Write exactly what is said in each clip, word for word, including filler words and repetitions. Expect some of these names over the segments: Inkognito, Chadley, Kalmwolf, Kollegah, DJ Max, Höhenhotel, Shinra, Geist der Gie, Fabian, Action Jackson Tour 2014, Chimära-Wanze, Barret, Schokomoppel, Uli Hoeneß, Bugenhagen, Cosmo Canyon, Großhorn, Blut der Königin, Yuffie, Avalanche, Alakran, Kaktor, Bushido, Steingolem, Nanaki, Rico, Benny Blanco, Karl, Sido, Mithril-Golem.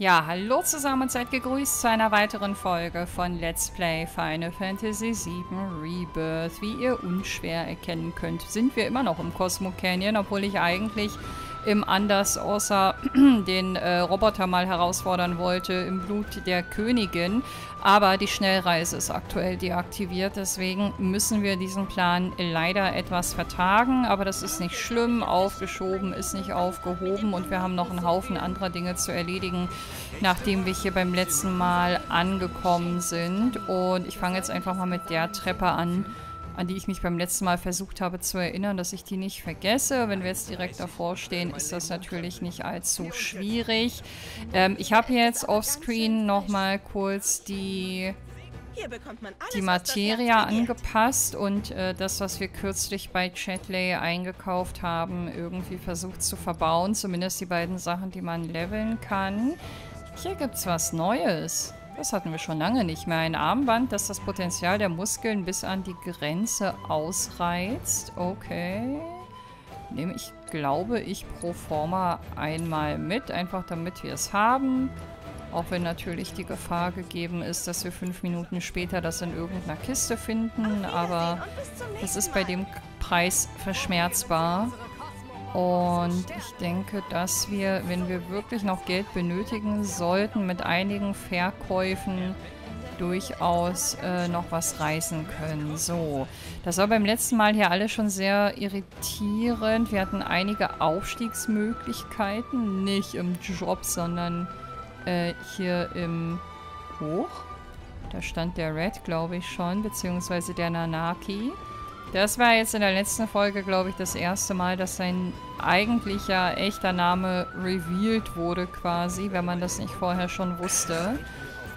Ja, hallo zusammen und seid gegrüßt zu einer weiteren Folge von Let's Play Final Fantasy sieben Rebirth. Wie ihr unschwer erkennen könnt, sind wir immer noch im Cosmo Canyon, obwohl ich eigentlich im Anders außer den äh, Roboter mal herausfordern wollte, im Blut der Königin. Aber die Schnellreise ist aktuell deaktiviert, deswegen müssen wir diesen Plan leider etwas vertagen. Aber das ist nicht schlimm, aufgeschoben ist nicht aufgehoben und wir haben noch einen Haufen anderer Dinge zu erledigen, nachdem wir hier beim letzten Mal angekommen sind. Und ich fange jetzt einfach mal mit der Treppe an, an die ich mich beim letzten Mal versucht habe zu erinnern, dass ich die nicht vergesse. Wenn wir jetzt direkt davor stehen, ist das natürlich nicht allzu schwierig. Ähm, ich habe jetzt offscreen nochmal kurz die, die Materie angepasst und äh, das, was wir kürzlich bei Chadley eingekauft haben, irgendwie versucht zu verbauen. Zumindest die beiden Sachen, die man leveln kann. Hier gibt es was Neues. Das hatten wir schon lange nicht mehr. Ein Armband, das das Potenzial der Muskeln bis an die Grenze ausreizt. Okay. Nehme ich, glaube ich, pro forma einmal mit. Einfach damit wir es haben. Auch wenn natürlich die Gefahr gegeben ist, dass wir fünf Minuten später das in irgendeiner Kiste finden. Aber es ist bei dem Preis verschmerzbar. Und ich denke, dass wir, wenn wir wirklich noch Geld benötigen sollten, mit einigen Verkäufen durchaus äh, noch was reißen können. So, das war beim letzten Mal hier alles schon sehr irritierend. Wir hatten einige Aufstiegsmöglichkeiten, nicht im Job, sondern äh, hier im Hoch. Da stand der Red, glaube ich, schon, beziehungsweise der Nanaki. Das war jetzt in der letzten Folge, glaube ich, das erste Mal, dass sein eigentlicher, echter Name revealed wurde quasi, wenn man das nicht vorher schon wusste.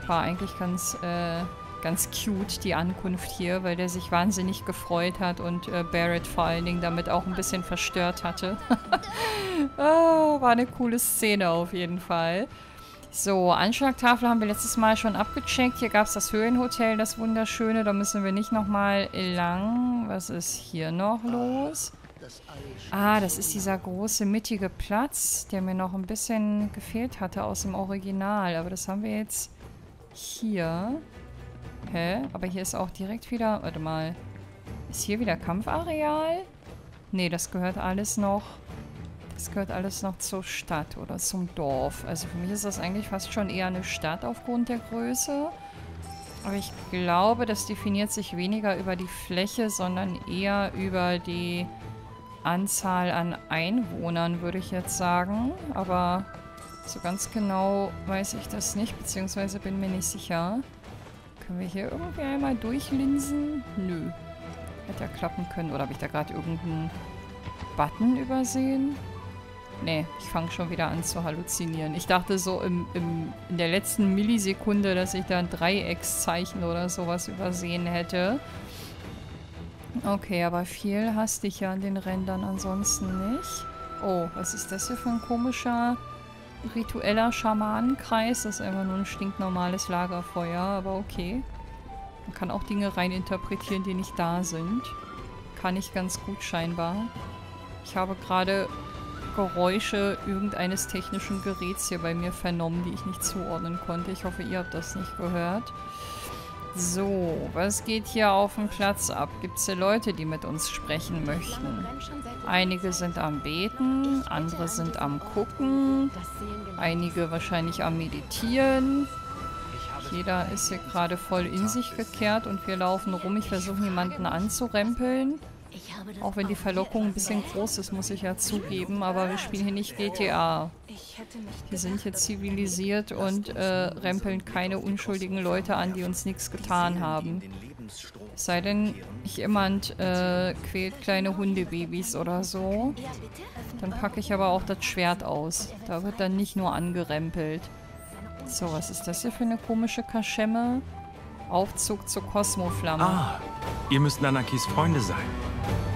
War eigentlich ganz, äh, ganz cute, die Ankunft hier, weil der sich wahnsinnig gefreut hat und äh, Barret vor allen Dingen damit auch ein bisschen verstört hatte. Oh, war eine coole Szene auf jeden Fall. So, Anschlagtafel haben wir letztes Mal schon abgecheckt. Hier gab es das Höhenhotel, das wunderschöne. Da müssen wir nicht nochmal lang. Was ist hier noch los? Ah, das ist dieser große, mittige Platz, der mir noch ein bisschen gefehlt hatte aus dem Original. Aber das haben wir jetzt hier. Hä? Aber hier ist auch direkt wieder... Warte mal. Ist hier wieder Kampfareal? Nee, das gehört alles noch... Das gehört alles noch zur Stadt oder zum Dorf. Also für mich ist das eigentlich fast schon eher eine Stadt aufgrund der Größe. Aber ich glaube, das definiert sich weniger über die Fläche, sondern eher über die Anzahl an Einwohnern, würde ich jetzt sagen. Aber so ganz genau weiß ich das nicht, beziehungsweise bin mir nicht sicher. Können wir hier irgendwie einmal durchlinsen? Nö. Hätte ja klappen können. Oder habe ich da gerade irgendeinen Button übersehen? Nee, ich fange schon wieder an zu halluzinieren. Ich dachte so im, im, in der letzten Millisekunde, dass ich da ein Dreieckszeichen oder sowas übersehen hätte. Okay, aber viel hast dich ja an den Rändern ansonsten nicht. Oh, was ist das hier für ein komischer ritueller Schamanenkreis? Das ist einfach nur ein stinknormales Lagerfeuer, aber okay. Man kann auch Dinge reininterpretieren, die nicht da sind. Kann ich ganz gut scheinbar. Ich habe gerade Geräusche irgendeines technischen Geräts hier bei mir vernommen, die ich nicht zuordnen konnte. Ich hoffe, ihr habt das nicht gehört. So, was geht hier auf dem Platz ab? Gibt es hier Leute, die mit uns sprechen möchten? Einige sind am Beten, andere sind am Gucken, einige wahrscheinlich am Meditieren. Jeder ist hier gerade voll in sich gekehrt und wir laufen rum. Ich versuche, niemanden anzurempeln. Auch wenn die Verlockung ein bisschen groß ist, muss ich ja zugeben, aber wir spielen hier nicht G T A. Wir sind hier zivilisiert und äh, rempeln keine unschuldigen Leute an, die uns nichts getan haben. Es sei denn, jemand äh, quält kleine Hundebabys oder so. Dann packe ich aber auch das Schwert aus. Da wird dann nicht nur angerempelt. So, was ist das hier für eine komische Kaschemme? Aufzug zur Cosmo-Flamme. Ah, ihr müsst Nanakis Freunde sein.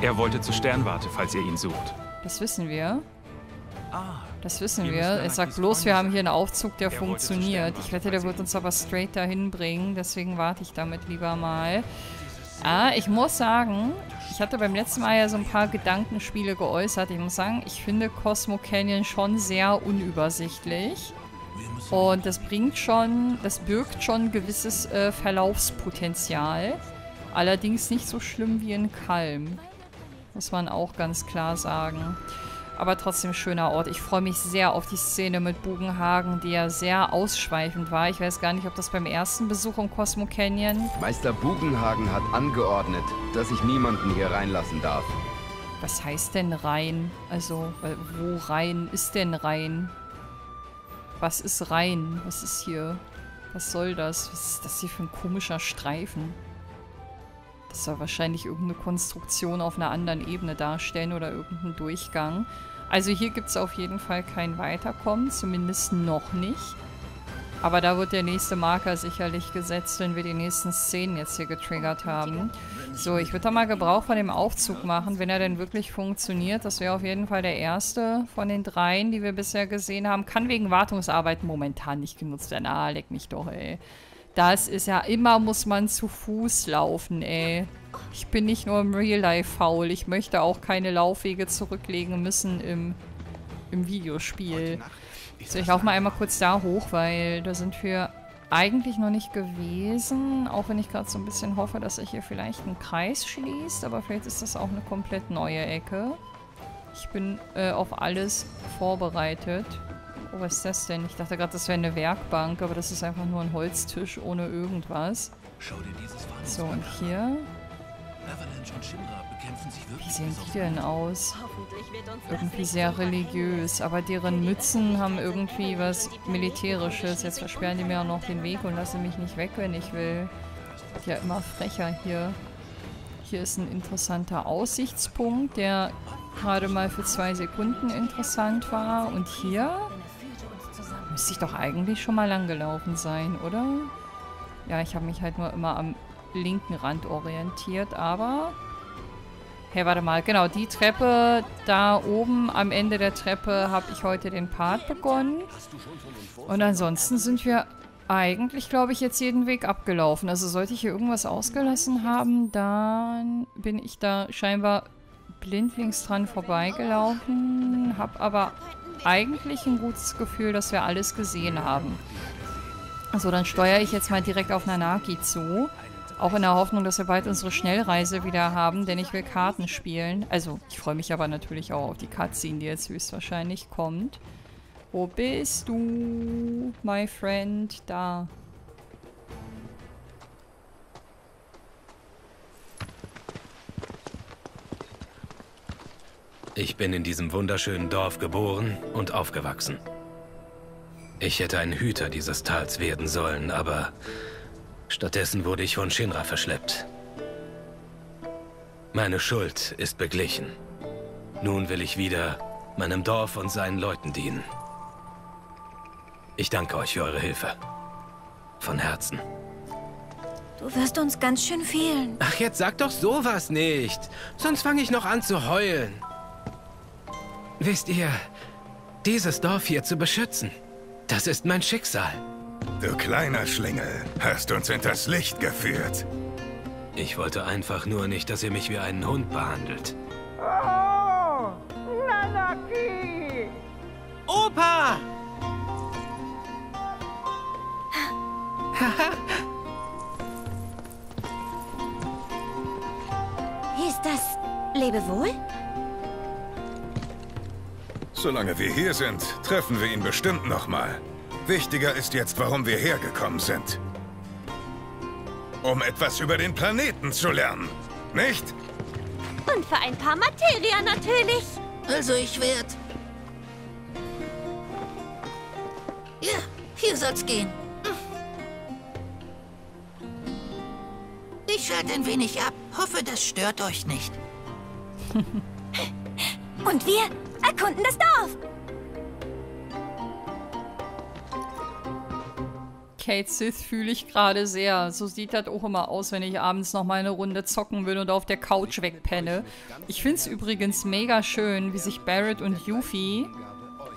Er wollte zur Sternwarte, falls ihr ihn sucht. Das wissen wir. Das wissen wir. Er sagt bloß, wir haben hier einen Aufzug, der funktioniert. Ich wette, der wird uns aber straight dahin bringen. Deswegen warte ich damit lieber mal. Ah, ich muss sagen, ich hatte beim letzten Mal ja so ein paar Gedankenspiele geäußert. Ich muss sagen, ich finde Cosmo Canyon schon sehr unübersichtlich. Und das bringt schon, das birgt schon ein gewisses äh, Verlaufspotenzial. Allerdings nicht so schlimm wie in Kalm. Muss man auch ganz klar sagen. Aber trotzdem schöner Ort. Ich freue mich sehr auf die Szene mit Bugenhagen, die ja sehr ausschweifend war. Ich weiß gar nicht, ob das beim ersten Besuch im Cosmo Canyon... Meister Bugenhagen hat angeordnet, dass ich niemanden hier reinlassen darf. Was heißt denn rein? Also, wo rein ist denn rein? Was ist rein? Was ist hier? Was soll das? Was ist das hier für ein komischer Streifen? Das soll wahrscheinlich irgendeine Konstruktion auf einer anderen Ebene darstellen oder irgendeinen Durchgang. Also hier gibt es auf jeden Fall kein Weiterkommen, zumindest noch nicht. Aber da wird der nächste Marker sicherlich gesetzt, wenn wir die nächsten Szenen jetzt hier getriggert haben. So, ich würde da mal Gebrauch von dem Aufzug machen, wenn er denn wirklich funktioniert. Das wäre auf jeden Fall der erste von den dreien, die wir bisher gesehen haben. Kann wegen Wartungsarbeiten momentan nicht genutzt werden. Ah, leck mich doch, ey. Das ist ja immer, muss man zu Fuß laufen, ey. Ich bin nicht nur im Real Life faul. Ich möchte auch keine Laufwege zurücklegen müssen im, im Videospiel. So, ich laufe mal einmal kurz da hoch, weil da sind wir eigentlich noch nicht gewesen. Auch wenn ich gerade so ein bisschen hoffe, dass sich hier vielleicht ein Kreis schließt. Aber vielleicht ist das auch eine komplett neue Ecke. Ich bin äh, auf alles vorbereitet. Oh, was ist das denn? Ich dachte gerade, das wäre eine Werkbank, aber das ist einfach nur ein Holztisch ohne irgendwas. So, und hier... Wie sehen die denn aus? Irgendwie sehr religiös, aber deren Mützen haben irgendwie was Militärisches. Jetzt versperren die mir auch noch den Weg und lassen mich nicht weg, wenn ich will. Wird ja immer frecher hier. Hier ist ein interessanter Aussichtspunkt, der gerade mal für zwei Sekunden interessant war. Und hier müsste ich doch eigentlich schon mal langgelaufen sein, oder? Ja, ich habe mich halt nur immer am linken Rand orientiert, aber... Hey, warte mal. Genau, die Treppe da oben am Ende der Treppe habe ich heute den Part begonnen. Und ansonsten sind wir eigentlich, glaube ich, jetzt jeden Weg abgelaufen. Also sollte ich hier irgendwas ausgelassen haben, dann bin ich da scheinbar blindlings dran vorbeigelaufen. Habe aber eigentlich ein gutes Gefühl, dass wir alles gesehen haben. Also dann steuere ich jetzt mal direkt auf Nanaki zu. Auch in der Hoffnung, dass wir bald unsere Schnellreise wieder haben, denn ich will Karten spielen. Also, ich freue mich aber natürlich auch auf die Cutscene, die jetzt höchstwahrscheinlich kommt. Wo bist du, my friend? Da. Ich bin in diesem wunderschönen Dorf geboren und aufgewachsen. Ich hätte ein Hüter dieses Tals werden sollen, aber... Stattdessen wurde ich von Shinra verschleppt. Meine Schuld ist beglichen. Nun will ich wieder meinem Dorf und seinen Leuten dienen. Ich danke euch für eure Hilfe. Von Herzen. Du wirst uns ganz schön fehlen. Ach, jetzt sag doch sowas nicht. Sonst fange ich noch an zu heulen. Wisst ihr, dieses Dorf hier zu beschützen, das ist mein Schicksal. Du kleiner Schlingel, hast uns hinters Licht geführt. Ich wollte einfach nur nicht, dass ihr mich wie einen Hund behandelt. Oh, Nanaki! Opa! Hieß das Lebewohl? Solange wir hier sind, treffen wir ihn bestimmt nochmal. Wichtiger ist jetzt, warum wir hergekommen sind. Um etwas über den Planeten zu lernen, nicht? Und für ein paar Materia natürlich. Also ich werd... Ja, hier soll's gehen. Ich schalte ein wenig ab. Hoffe, das stört euch nicht. Und wir erkunden das Dorf. Cait Sith fühle ich gerade sehr. So sieht das auch immer aus, wenn ich abends noch mal eine Runde zocken will und auf der Couch wegpenne. Ich finde es übrigens mega schön, wie sich Barret und Yuffie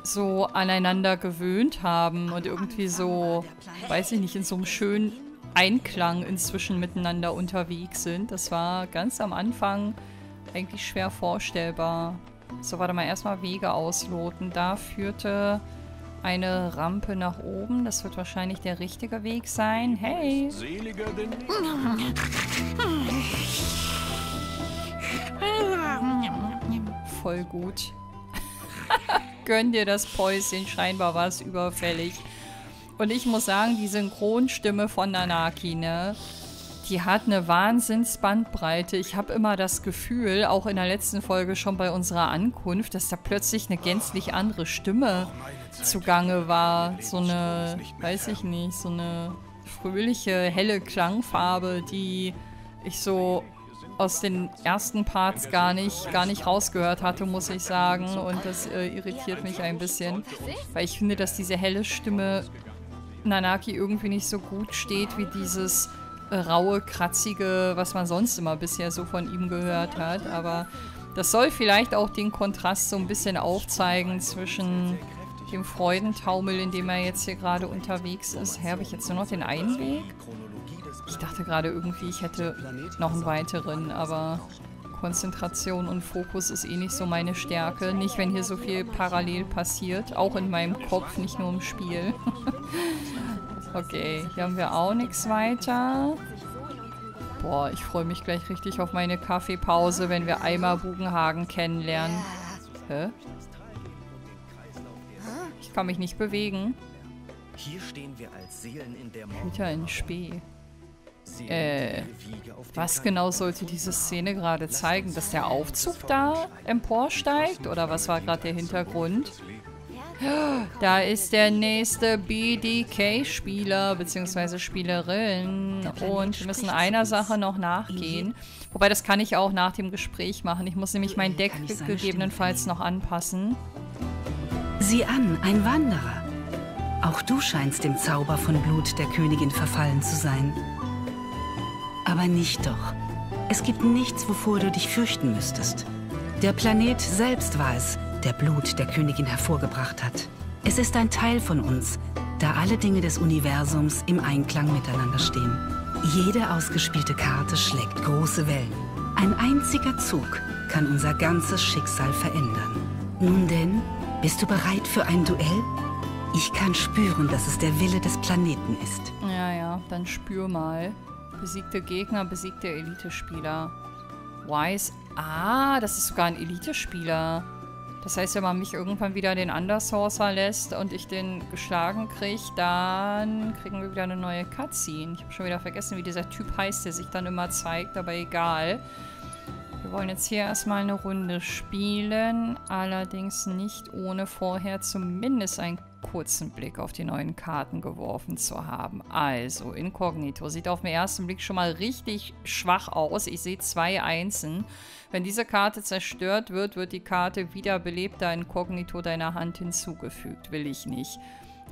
so aneinander gewöhnt haben und irgendwie so, weiß ich nicht, in so einem schönen Einklang inzwischen miteinander unterwegs sind. Das war ganz am Anfang eigentlich schwer vorstellbar. So, warte mal, erstmal Wege ausloten. Da führte... eine Rampe nach oben. Das wird wahrscheinlich der richtige Weg sein. Hey! Seliger denn voll gut. Gönn dir das Päuschen, scheinbar war es überfällig. Und ich muss sagen, die Synchronstimme von Nanaki, ne? Die hat eine Wahnsinnsbandbreite. Ich habe immer das Gefühl, auch in der letzten Folge schon bei unserer Ankunft, dass da plötzlich eine gänzlich andere Stimme zugange war. So eine, weiß ich nicht, so eine fröhliche, helle Klangfarbe, die ich so aus den ersten Parts gar nicht, gar nicht rausgehört hatte, muss ich sagen. Und das äh, irritiert mich ein bisschen, weil ich finde, dass diese helle Stimme Nanaki irgendwie nicht so gut steht wie dieses äh, raue, kratzige, was man sonst immer bisher so von ihm gehört hat. Aber das soll vielleicht auch den Kontrast so ein bisschen aufzeigen zwischen dem Freudentaumel, in dem er jetzt hier gerade unterwegs ist. Hä, habe ich jetzt nur noch den einen Weg? Ich dachte gerade irgendwie, ich hätte noch einen weiteren, aber Konzentration und Fokus ist eh nicht so meine Stärke. Nicht, wenn hier so viel parallel passiert, auch in meinem Kopf, nicht nur im Spiel. Okay, hier haben wir auch nichts weiter. Boah, ich freue mich gleich richtig auf meine Kaffeepause, wenn wir einmal Bugenhagen kennenlernen. Hä? Ich kann mich nicht bewegen. Hier stehen wir als Seelen in der Mauer. Hüter in Spee. Äh, was genau sollte diese Szene gerade zeigen? Dass der Aufzug da emporsteigt? Oder was war gerade der Hintergrund? Da ist der nächste B D K-Spieler bzw. Spielerin. Und wir müssen einer Sache noch nachgehen. Wobei, das kann ich auch nach dem Gespräch machen. Ich muss nämlich mein Deck gegebenenfalls noch anpassen. Sieh an, ein Wanderer. Auch du scheinst dem Zauber von Blut der Königin verfallen zu sein. Aber nicht doch. Es gibt nichts, wovor du dich fürchten müsstest. Der Planet selbst war es, der Blut der Königin hervorgebracht hat. Es ist ein Teil von uns, da alle Dinge des Universums im Einklang miteinander stehen. Jede ausgespielte Karte schlägt große Wellen. Ein einziger Zug kann unser ganzes Schicksal verändern. Nun denn, bist du bereit für ein Duell? Ich kann spüren, dass es der Wille des Planeten ist. Ja, ja, dann spür mal. Besiegte Gegner, besiegte Elite-Spieler. Wise. Ah, das ist sogar ein Elite-Spieler. Das heißt, wenn man mich irgendwann wieder den Undersourcer lässt und ich den geschlagen kriege, dann kriegen wir wieder eine neue Cutscene. Ich habe schon wieder vergessen, wie dieser Typ heißt, der sich dann immer zeigt, aber egal. Wir wollen jetzt hier erstmal eine Runde spielen, allerdings nicht ohne vorher zumindest ein kurzen Blick auf die neuen Karten geworfen zu haben. Also, Inkognito sieht auf den ersten Blick schon mal richtig schwach aus. Ich sehe zwei Einsen. Wenn diese Karte zerstört wird, wird die Karte wiederbelebter Inkognito deiner Hand hinzugefügt. Will ich nicht.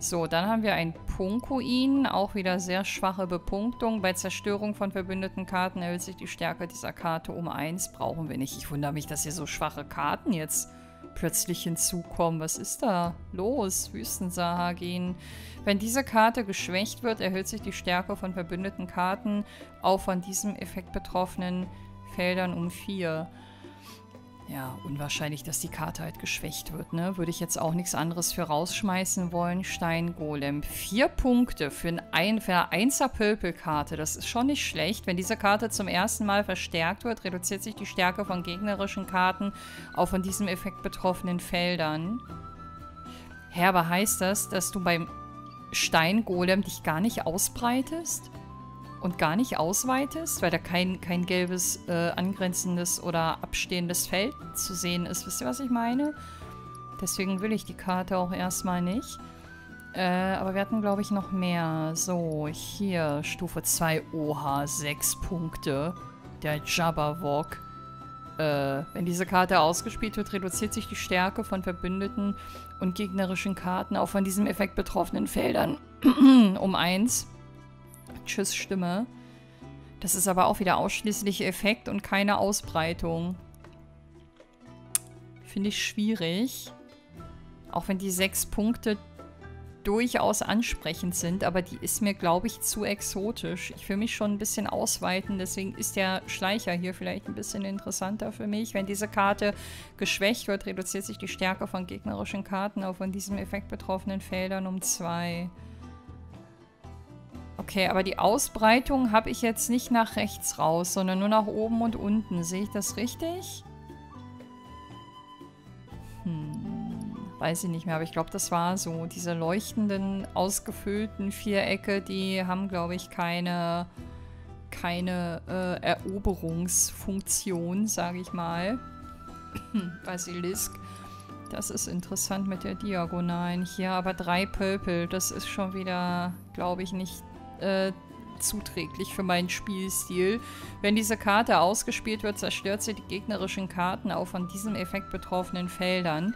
So, dann haben wir ein Punkuin, auch wieder sehr schwache Bepunktung. Bei Zerstörung von verbündeten Karten erhöht sich die Stärke dieser Karte um eins. Brauchen wir nicht. Ich wundere mich, dass hier so schwache Karten jetzt plötzlich hinzukommen. Was ist da los? Wüstensahagen. Wenn diese Karte geschwächt wird, erhöht sich die Stärke von verbündeten Karten auf von diesem Effekt betroffenen Feldern um vier. Ja, unwahrscheinlich, dass die Karte halt geschwächt wird, ne? Würde ich jetzt auch nichts anderes für rausschmeißen wollen. Steingolem. Vier Punkte für, ein ein, für eine Einser-Pöpel-Karte. Das ist schon nicht schlecht. Wenn diese Karte zum ersten Mal verstärkt wird, reduziert sich die Stärke von gegnerischen Karten auf von diesem Effekt betroffenen Feldern. Hä, aber heißt das, dass du beim Steingolem dich gar nicht ausbreitest? Und gar nicht ausweitest, weil da kein, kein gelbes, äh, angrenzendes oder abstehendes Feld zu sehen ist. Wisst ihr, was ich meine? Deswegen will ich die Karte auch erstmal nicht. Äh, aber wir hatten, glaube ich, noch mehr. So, hier, Stufe zwei, oha, sechs Punkte. Der Jabberwock. Äh, wenn diese Karte ausgespielt wird, reduziert sich die Stärke von verbündeten und gegnerischen Karten auch von diesem Effekt betroffenen Feldern um eins. Tschüss, Stimme. Das ist aber auch wieder ausschließlich Effekt und keine Ausbreitung. Finde ich schwierig. Auch wenn die sechs Punkte durchaus ansprechend sind, aber die ist mir, glaube ich, zu exotisch. Ich will mich schon ein bisschen ausweiten, deswegen ist der Schleicher hier vielleicht ein bisschen interessanter für mich. Wenn diese Karte geschwächt wird, reduziert sich die Stärke von gegnerischen Karten auf von diesem Effekt betroffenen Feldern um zwei. Okay, aber die Ausbreitung habe ich jetzt nicht nach rechts raus, sondern nur nach oben und unten. Sehe ich das richtig? Weiß ich nicht mehr, aber ich glaube, das war so. Diese leuchtenden, ausgefüllten Vierecke, die haben, glaube ich, keine, keine äh, Eroberungsfunktion, sage ich mal. Basilisk. Das ist interessant mit der Diagonalen hier, aber drei Pöpel, das ist schon wieder, glaube ich, nicht äh, zuträglich für meinen Spielstil. Wenn diese Karte ausgespielt wird, zerstört sie die gegnerischen Karten auf von diesem Effekt betroffenen Feldern.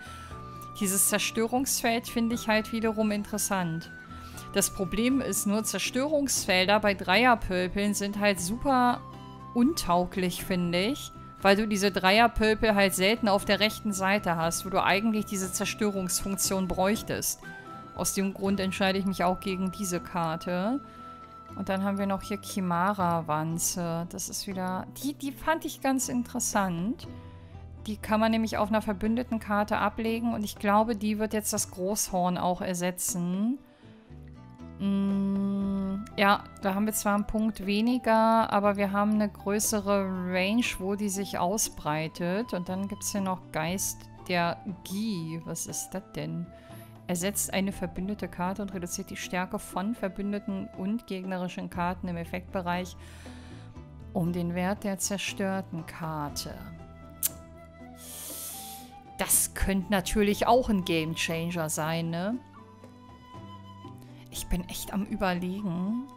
Dieses Zerstörungsfeld finde ich halt wiederum interessant. Das Problem ist nur, Zerstörungsfelder bei Dreierpöpeln sind halt super untauglich, finde ich. Weil du diese Dreierpöpel halt selten auf der rechten Seite hast, wo du eigentlich diese Zerstörungsfunktion bräuchtest. Aus dem Grund entscheide ich mich auch gegen diese Karte. Und dann haben wir noch hier Chimära-Wanze. Das ist wieder... Die, die fand ich ganz interessant. Die kann man nämlich auf einer verbündeten Karte ablegen. Und ich glaube, die wird jetzt das Großhorn auch ersetzen. Mm, ja, da haben wir zwar einen Punkt weniger, aber wir haben eine größere Range, wo die sich ausbreitet. Und dann gibt es hier noch Geist der Gie. Was ist das denn? Ersetzt eine verbündete Karte und reduziert die Stärke von verbündeten und gegnerischen Karten im Effektbereich um den Wert der zerstörten Karte. Das könnte natürlich auch ein Gamechanger sein, ne? Ich bin echt am Überlegen.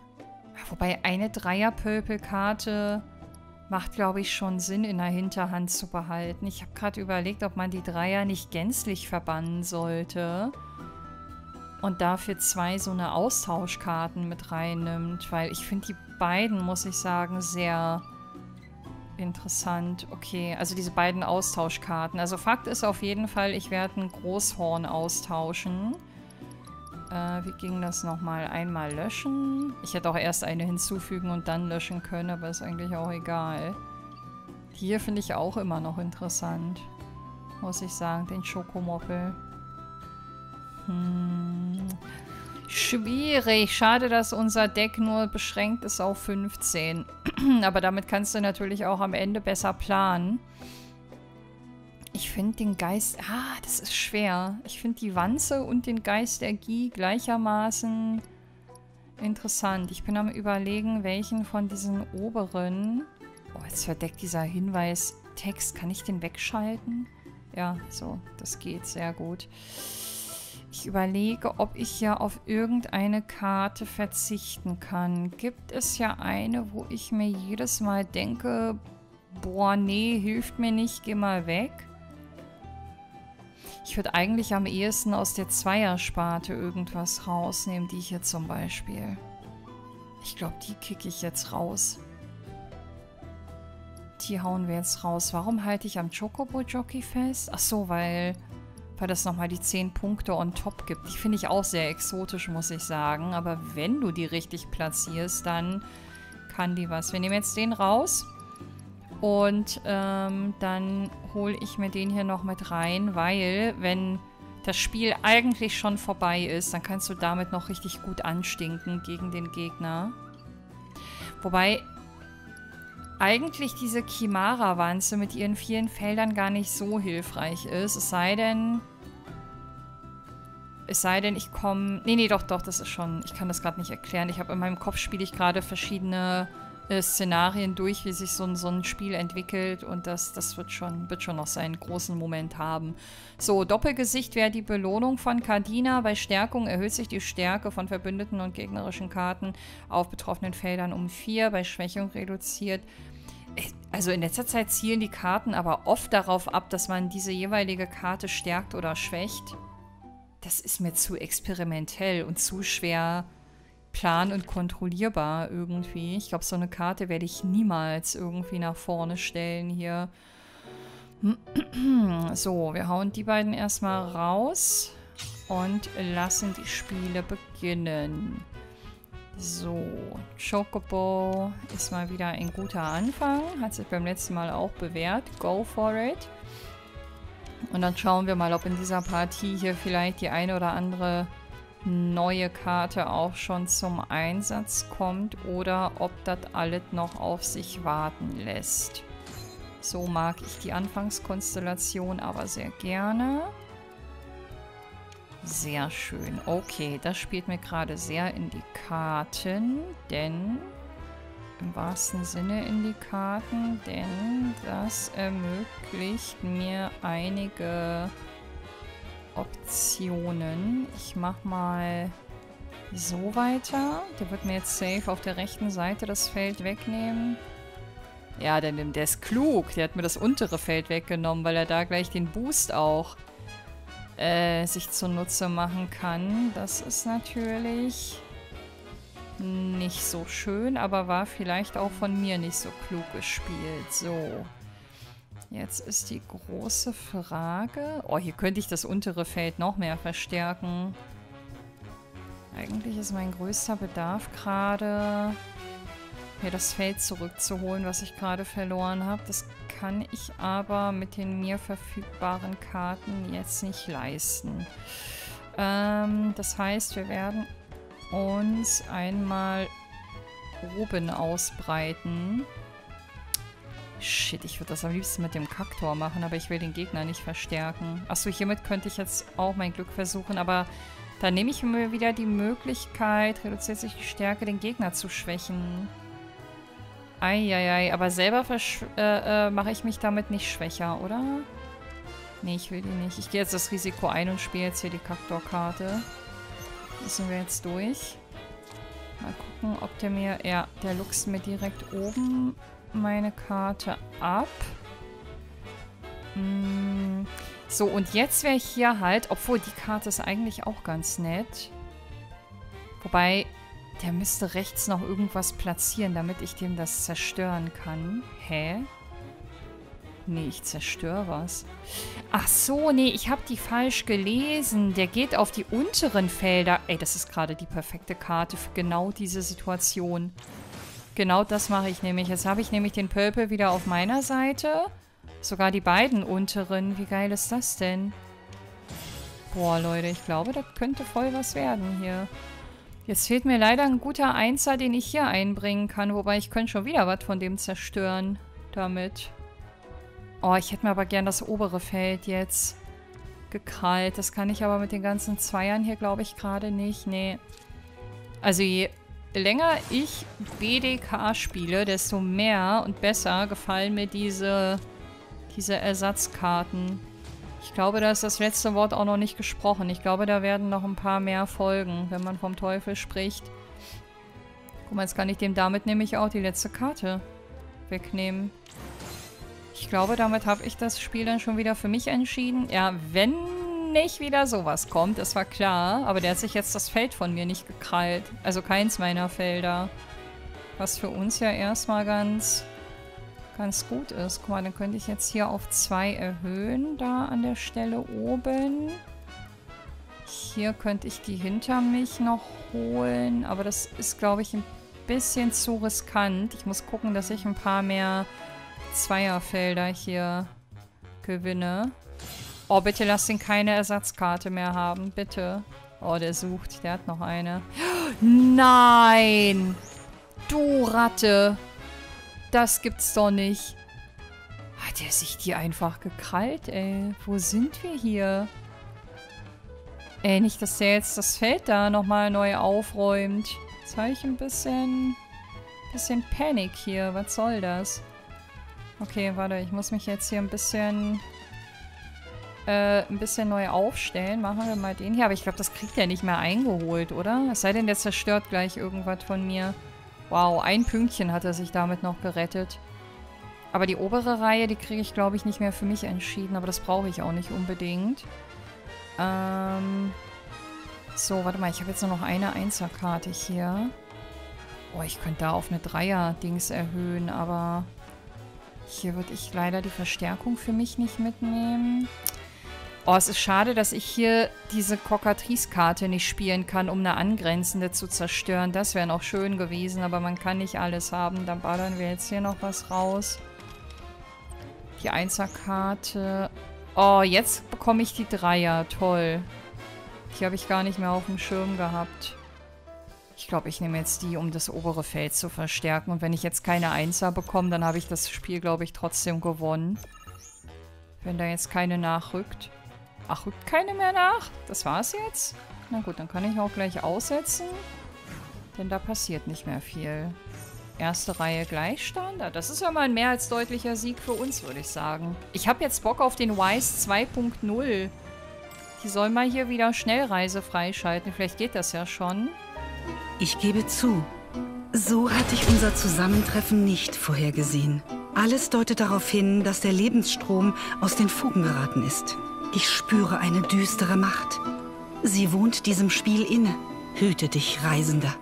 Wobei eine Dreierpöpelkarte macht, glaube ich, schon Sinn in der Hinterhand zu behalten. Ich habe gerade überlegt, ob man die Dreier nicht gänzlich verbannen sollte. Und dafür zwei so eine Austauschkarten mit reinnimmt. Weil ich finde die beiden, muss ich sagen, sehr... interessant. Okay, also diese beiden Austauschkarten. Also Fakt ist auf jeden Fall, ich werde ein Großhorn austauschen. Äh, wie ging das nochmal? Einmal löschen. Ich hätte auch erst eine hinzufügen und dann löschen können, aber ist eigentlich auch egal. Hier finde ich auch immer noch interessant. Muss ich sagen, den Schokomoppel. Hm... Schwierig. Schade, dass unser Deck nur beschränkt ist auf fünfzehn. Aber damit kannst du natürlich auch am Ende besser planen. Ich finde den Geist... Ah, das ist schwer. Ich finde die Wanze und den Geist der Gie gleichermaßen interessant. Ich bin am Überlegen, welchen von diesen oberen... Oh, jetzt verdeckt dieser Hinweis Text. Kann ich den wegschalten? Ja, so. Das geht sehr gut. Ich überlege, ob ich ja auf irgendeine Karte verzichten kann. Gibt es ja eine, wo ich mir jedes Mal denke, boah, nee, hilft mir nicht, geh mal weg. Ich würde eigentlich am ehesten aus der Zweiersparte irgendwas rausnehmen, die hier zum Beispiel. Ich glaube, die kicke ich jetzt raus. Die hauen wir jetzt raus. Warum halte ich am Chocobo-Jockey fest? Ach so, weil... weil das nochmal die zehn Punkte on top gibt. Die finde ich auch sehr exotisch, muss ich sagen. Aber wenn du die richtig platzierst, dann kann die was. Wir nehmen jetzt den raus. Und ähm, dann hole ich mir den hier noch mit rein, weil wenn das Spiel eigentlich schon vorbei ist, dann kannst du damit noch richtig gut anstinken gegen den Gegner. Wobei... eigentlich diese Chimära-Wanze mit ihren vielen Feldern gar nicht so hilfreich ist. Es sei denn... Es sei denn, ich komme... Nee, nee, doch, doch, das ist schon... Ich kann das gerade nicht erklären. Ich habe in meinem Kopf spiele ich gerade verschiedene äh, Szenarien durch, wie sich so ein, so ein Spiel entwickelt. Und das, das wird schon, wird schon noch seinen großen Moment haben. So, Doppelgesicht wäre die Belohnung von Cardina. Bei Stärkung erhöht sich die Stärke von verbündeten und gegnerischen Karten auf betroffenen Feldern um vier. Bei Schwächung reduziert... Also in letzter Zeit zielen die Karten aber oft darauf ab, dass man diese jeweilige Karte stärkt oder schwächt. Das ist mir zu experimentell und zu schwer plan- und kontrollierbar irgendwie. Ich glaube, so eine Karte werde ich niemals irgendwie nach vorne stellen hier. So, wir hauen die beiden erstmal raus. und lassen die Spiele beginnen. So, Chocobo ist mal wieder ein guter Anfang. Hat sich beim letzten Mal auch bewährt. Go for it. Und dann schauen wir mal, ob in dieser Partie hier vielleicht die eine oder andere neue Karte auch schon zum Einsatz kommt oder ob das alles noch auf sich warten lässt. So mag ich die Anfangskonstellation aber sehr gerne. Sehr schön. Okay, das spielt mir gerade sehr in die Karten, denn im wahrsten Sinne in die Karten, denn das ermöglicht mir einige Optionen. Ich mach mal so weiter. Der wird mir jetzt safe auf der rechten Seite das Feld wegnehmen. Ja, der, der ist klug. Der hat mir das untere Feld weggenommen, weil er da gleich den Boost auch äh, sich zunutze machen kann. Das ist natürlich nicht so schön, aber war vielleicht auch von mir nicht so klug gespielt. So. Jetzt ist die große Frage... Oh, hier könnte ich das untere Feld noch mehr verstärken. Eigentlich ist mein größter Bedarf gerade, mir das Feld zurückzuholen, was ich gerade verloren habe. Das kann ich aber mit den mir verfügbaren Karten jetzt nicht leisten. Ähm, das heißt, wir werden uns einmal oben ausbreiten. Shit, ich würde das am liebsten mit dem Kaktor machen, aber ich will den Gegner nicht verstärken. Achso, hiermit könnte ich jetzt auch mein Glück versuchen, aber da nehme ich mir wieder die Möglichkeit, reduziert sich die Stärke, den Gegner zu schwächen. Eieiei, aber selber äh, äh, mache ich mich damit nicht schwächer, oder? Nee, ich will die nicht. Ich gehe jetzt das Risiko ein und spiele jetzt hier die Kaktor-Karte. Müssen wir jetzt durch. Mal gucken, ob der mir... Ja, der luchst mir direkt oben meine Karte ab. Mm. So, und jetzt wäre hier halt, obwohl die Karte ist eigentlich auch ganz nett. Wobei, der müsste rechts noch irgendwas platzieren, damit ich dem das zerstören kann. Hä? Nee, ich zerstöre was. Ach so, nee, ich habe die falsch gelesen. Der geht auf die unteren Felder. Ey, das ist gerade die perfekte Karte für genau diese Situation. Genau das mache ich nämlich. Jetzt habe ich nämlich den Pölpel wieder auf meiner Seite. Sogar die beiden unteren. Wie geil ist das denn? Boah, Leute, ich glaube, das könnte voll was werden hier. Jetzt fehlt mir leider ein guter Einser, den ich hier einbringen kann. Wobei, ich könnte schon wieder was von dem zerstören damit. Oh, ich hätte mir aber gern das obere Feld jetzt gekrallt. Das kann ich aber mit den ganzen Zweiern hier, glaube ich, gerade nicht. Nee. Also, je länger ich B D K spiele, desto mehr und besser gefallen mir diese, diese Ersatzkarten. Ich glaube, da ist das letzte Wort auch noch nicht gesprochen. Ich glaube, da werden noch ein paar mehr folgen, wenn man vom Teufel spricht. Guck mal, jetzt kann ich dem damit nämlich auch die letzte Karte wegnehmen. Ich glaube, damit habe ich das Spiel dann schon wieder für mich entschieden. Ja, wenn nicht wieder sowas kommt, das war klar. Aber der hat sich jetzt das Feld von mir nicht gekrallt. Also keins meiner Felder. Was für uns ja erstmal ganz, ganz gut ist. Guck mal, dann könnte ich jetzt hier auf zwei erhöhen. Da an der Stelle oben. Hier könnte ich die hinter mich noch holen. Aber das ist, glaube ich, ein bisschen zu riskant. Ich muss gucken, dass ich ein paar mehr Zweierfelder hier gewinne. Oh, bitte lass ihn keine Ersatzkarte mehr haben. Bitte. Oh, der sucht. Der hat noch eine. Nein! Du Ratte! Das gibt's doch nicht. Hat er sich die einfach gekrallt, ey? Wo sind wir hier? Ey, nicht, dass der jetzt das Feld da nochmal neu aufräumt. Jetzt habe ich ein bisschen... bisschen Panik hier. Was soll das? Okay, warte. Ich muss mich jetzt hier ein bisschen... Äh, ein bisschen neu aufstellen. Machen wir mal den hier. Aber ich glaube, das kriegt er nicht mehr eingeholt, oder? Es sei denn, der zerstört gleich irgendwas von mir. Wow, ein Pünktchen hat er sich damit noch gerettet. Aber die obere Reihe, die kriege ich, glaube ich, nicht mehr für mich entschieden. Aber das brauche ich auch nicht unbedingt. Ähm... So, warte mal. Ich habe jetzt nur noch eine Einserkarte hier. Oh, ich könnte da auf eine Dreier-Dings erhöhen, aber... Hier würde ich leider die Verstärkung für mich nicht mitnehmen. Oh, es ist schade, dass ich hier diese Kokatrice-Karte nicht spielen kann, um eine angrenzende zu zerstören. Das wäre noch schön gewesen, aber man kann nicht alles haben. Dann ballern wir jetzt hier noch was raus. Die Einser-Karte. Oh, jetzt bekomme ich die Dreier. Toll. Die habe ich gar nicht mehr auf dem Schirm gehabt. Ich glaube, ich nehme jetzt die, um das obere Feld zu verstärken. Und wenn ich jetzt keine Einser bekomme, dann habe ich das Spiel, glaube ich, trotzdem gewonnen. Wenn da jetzt keine nachrückt. Ach, rückt keine mehr nach? Das war's jetzt? Na gut, dann kann ich auch gleich aussetzen. Denn da passiert nicht mehr viel. Erste Reihe Gleichstand. Das ist ja mal ein mehr als deutlicher Sieg für uns, würde ich sagen. Ich habe jetzt Bock auf den Wise zwei Punkt null. Die soll mal hier wieder Schnellreise freischalten. Vielleicht geht das ja schon. Ich gebe zu, so hatte ich unser Zusammentreffen nicht vorhergesehen. Alles deutet darauf hin, dass der Lebensstrom aus den Fugen geraten ist. Ich spüre eine düstere Macht. Sie wohnt diesem Spiel inne. Hüte dich, Reisender.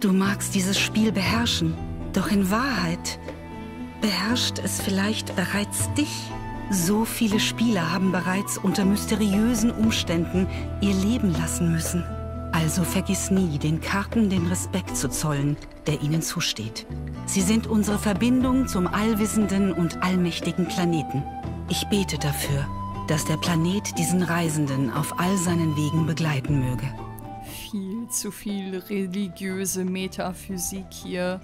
Du magst dieses Spiel beherrschen, doch in Wahrheit beherrscht es vielleicht bereits dich. So viele Spieler haben bereits unter mysteriösen Umständen ihr Leben lassen müssen. Also vergiss nie, den Karten den Respekt zu zollen, der ihnen zusteht. Sie sind unsere Verbindung zum allwissenden und allmächtigen Planeten. Ich bete dafür, dass der Planet diesen Reisenden auf all seinen Wegen begleiten möge. Viel zu viel religiöse Metaphysik hier.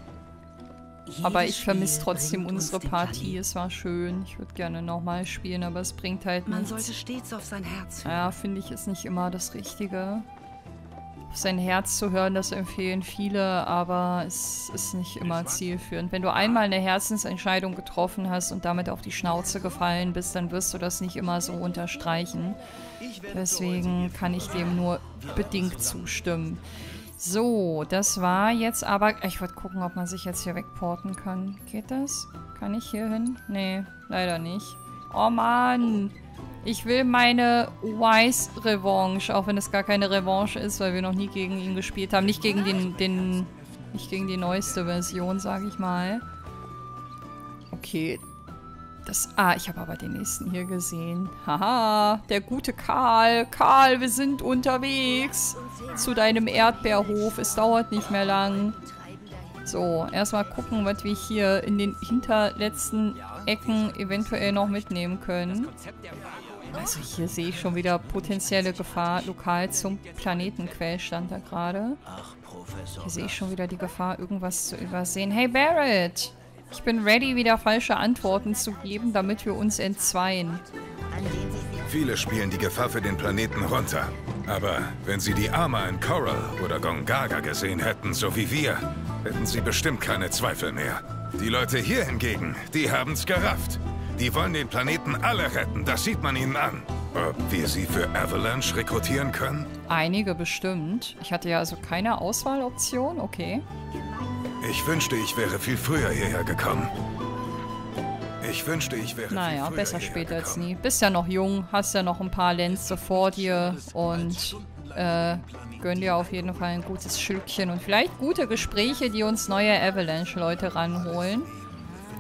Aber ich vermisse trotzdem unsere Partie. Es war schön. Ich würde gerne nochmal spielen, aber es bringt halt nichts. Man sollte stets auf sein Herz hören. Ja, finde ich, ist nicht immer das Richtige. Auf sein Herz zu hören, das empfehlen viele, aber es ist nicht immer zielführend. Wenn du einmal eine Herzensentscheidung getroffen hast und damit auf die Schnauze gefallen bist, dann wirst du das nicht immer so unterstreichen. Deswegen kann ich dem nur bedingt zustimmen. So, das war jetzt aber... Ich wollte gucken, ob man sich jetzt hier wegporten kann. Geht das? Kann ich hier hin? Nee, leider nicht. Oh Mann! Ich will meine Wise-Revanche, auch wenn es gar keine Revanche ist, weil wir noch nie gegen ihn gespielt haben. Nicht gegen den, den nicht gegen die neueste Version, sage ich mal. Okay. Das, ah, ich habe aber den nächsten hier gesehen. Haha, der gute Karl. Karl, wir sind unterwegs zu deinem Erdbeerhof. Es dauert nicht mehr lang. So, erstmal gucken, was wir hier in den hinterletzten Ecken eventuell noch mitnehmen können. Also hier sehe ich schon wieder potenzielle Gefahr, lokal zum Planetenquell stand da gerade. Hier sehe ich schon wieder die Gefahr, irgendwas zu übersehen. Hey Barret! Ich bin ready, wieder falsche Antworten zu geben, damit wir uns entzweien. Viele spielen die Gefahr für den Planeten runter. Aber wenn sie die Arma in Coral oder Gongaga gesehen hätten, so wie wir, hätten sie bestimmt keine Zweifel mehr. Die Leute hier hingegen, die haben's gerafft. Die wollen den Planeten alle retten, das sieht man ihnen an. Ob wir sie für Avalanche rekrutieren können? Einige bestimmt. Ich hatte ja also keine Auswahloption, okay. Ich wünschte, ich wäre viel früher hierher gekommen. Ich wünschte, ich wäre naja, viel früher besser später als nie. Bist ja noch jung, hast ja noch ein paar Lenze vor dir und äh, gönn dir auf jeden Fall ein gutes Schildchen und vielleicht gute Gespräche, die uns neue Avalanche-Leute ranholen.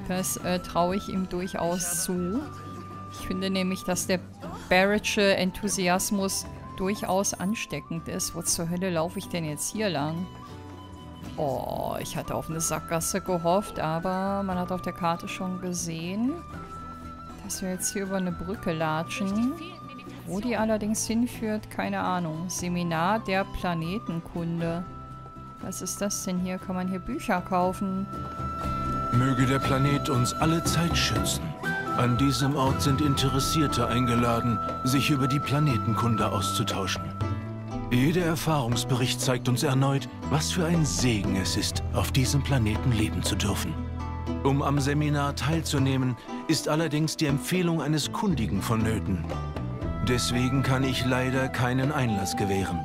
Das äh, traue ich ihm durchaus zu. Ich finde nämlich, dass der Barrettsche Enthusiasmus durchaus ansteckend ist. Wo zur Hölle laufe ich denn jetzt hier lang? Oh, ich hatte auf eine Sackgasse gehofft, aber man hat auf der Karte schon gesehen, dass wir jetzt hier über eine Brücke latschen. Wo die allerdings hinführt, keine Ahnung. Seminar der Planetenkunde. Was ist das denn hier? Kann man hier Bücher kaufen? Möge der Planet uns alle Zeit schützen. An diesem Ort sind Interessierte eingeladen, sich über die Planetenkunde auszutauschen. Jeder Erfahrungsbericht zeigt uns erneut, was für ein Segen es ist, auf diesem Planeten leben zu dürfen. Um am Seminar teilzunehmen, ist allerdings die Empfehlung eines Kundigen vonnöten. Deswegen kann ich leider keinen Einlass gewähren.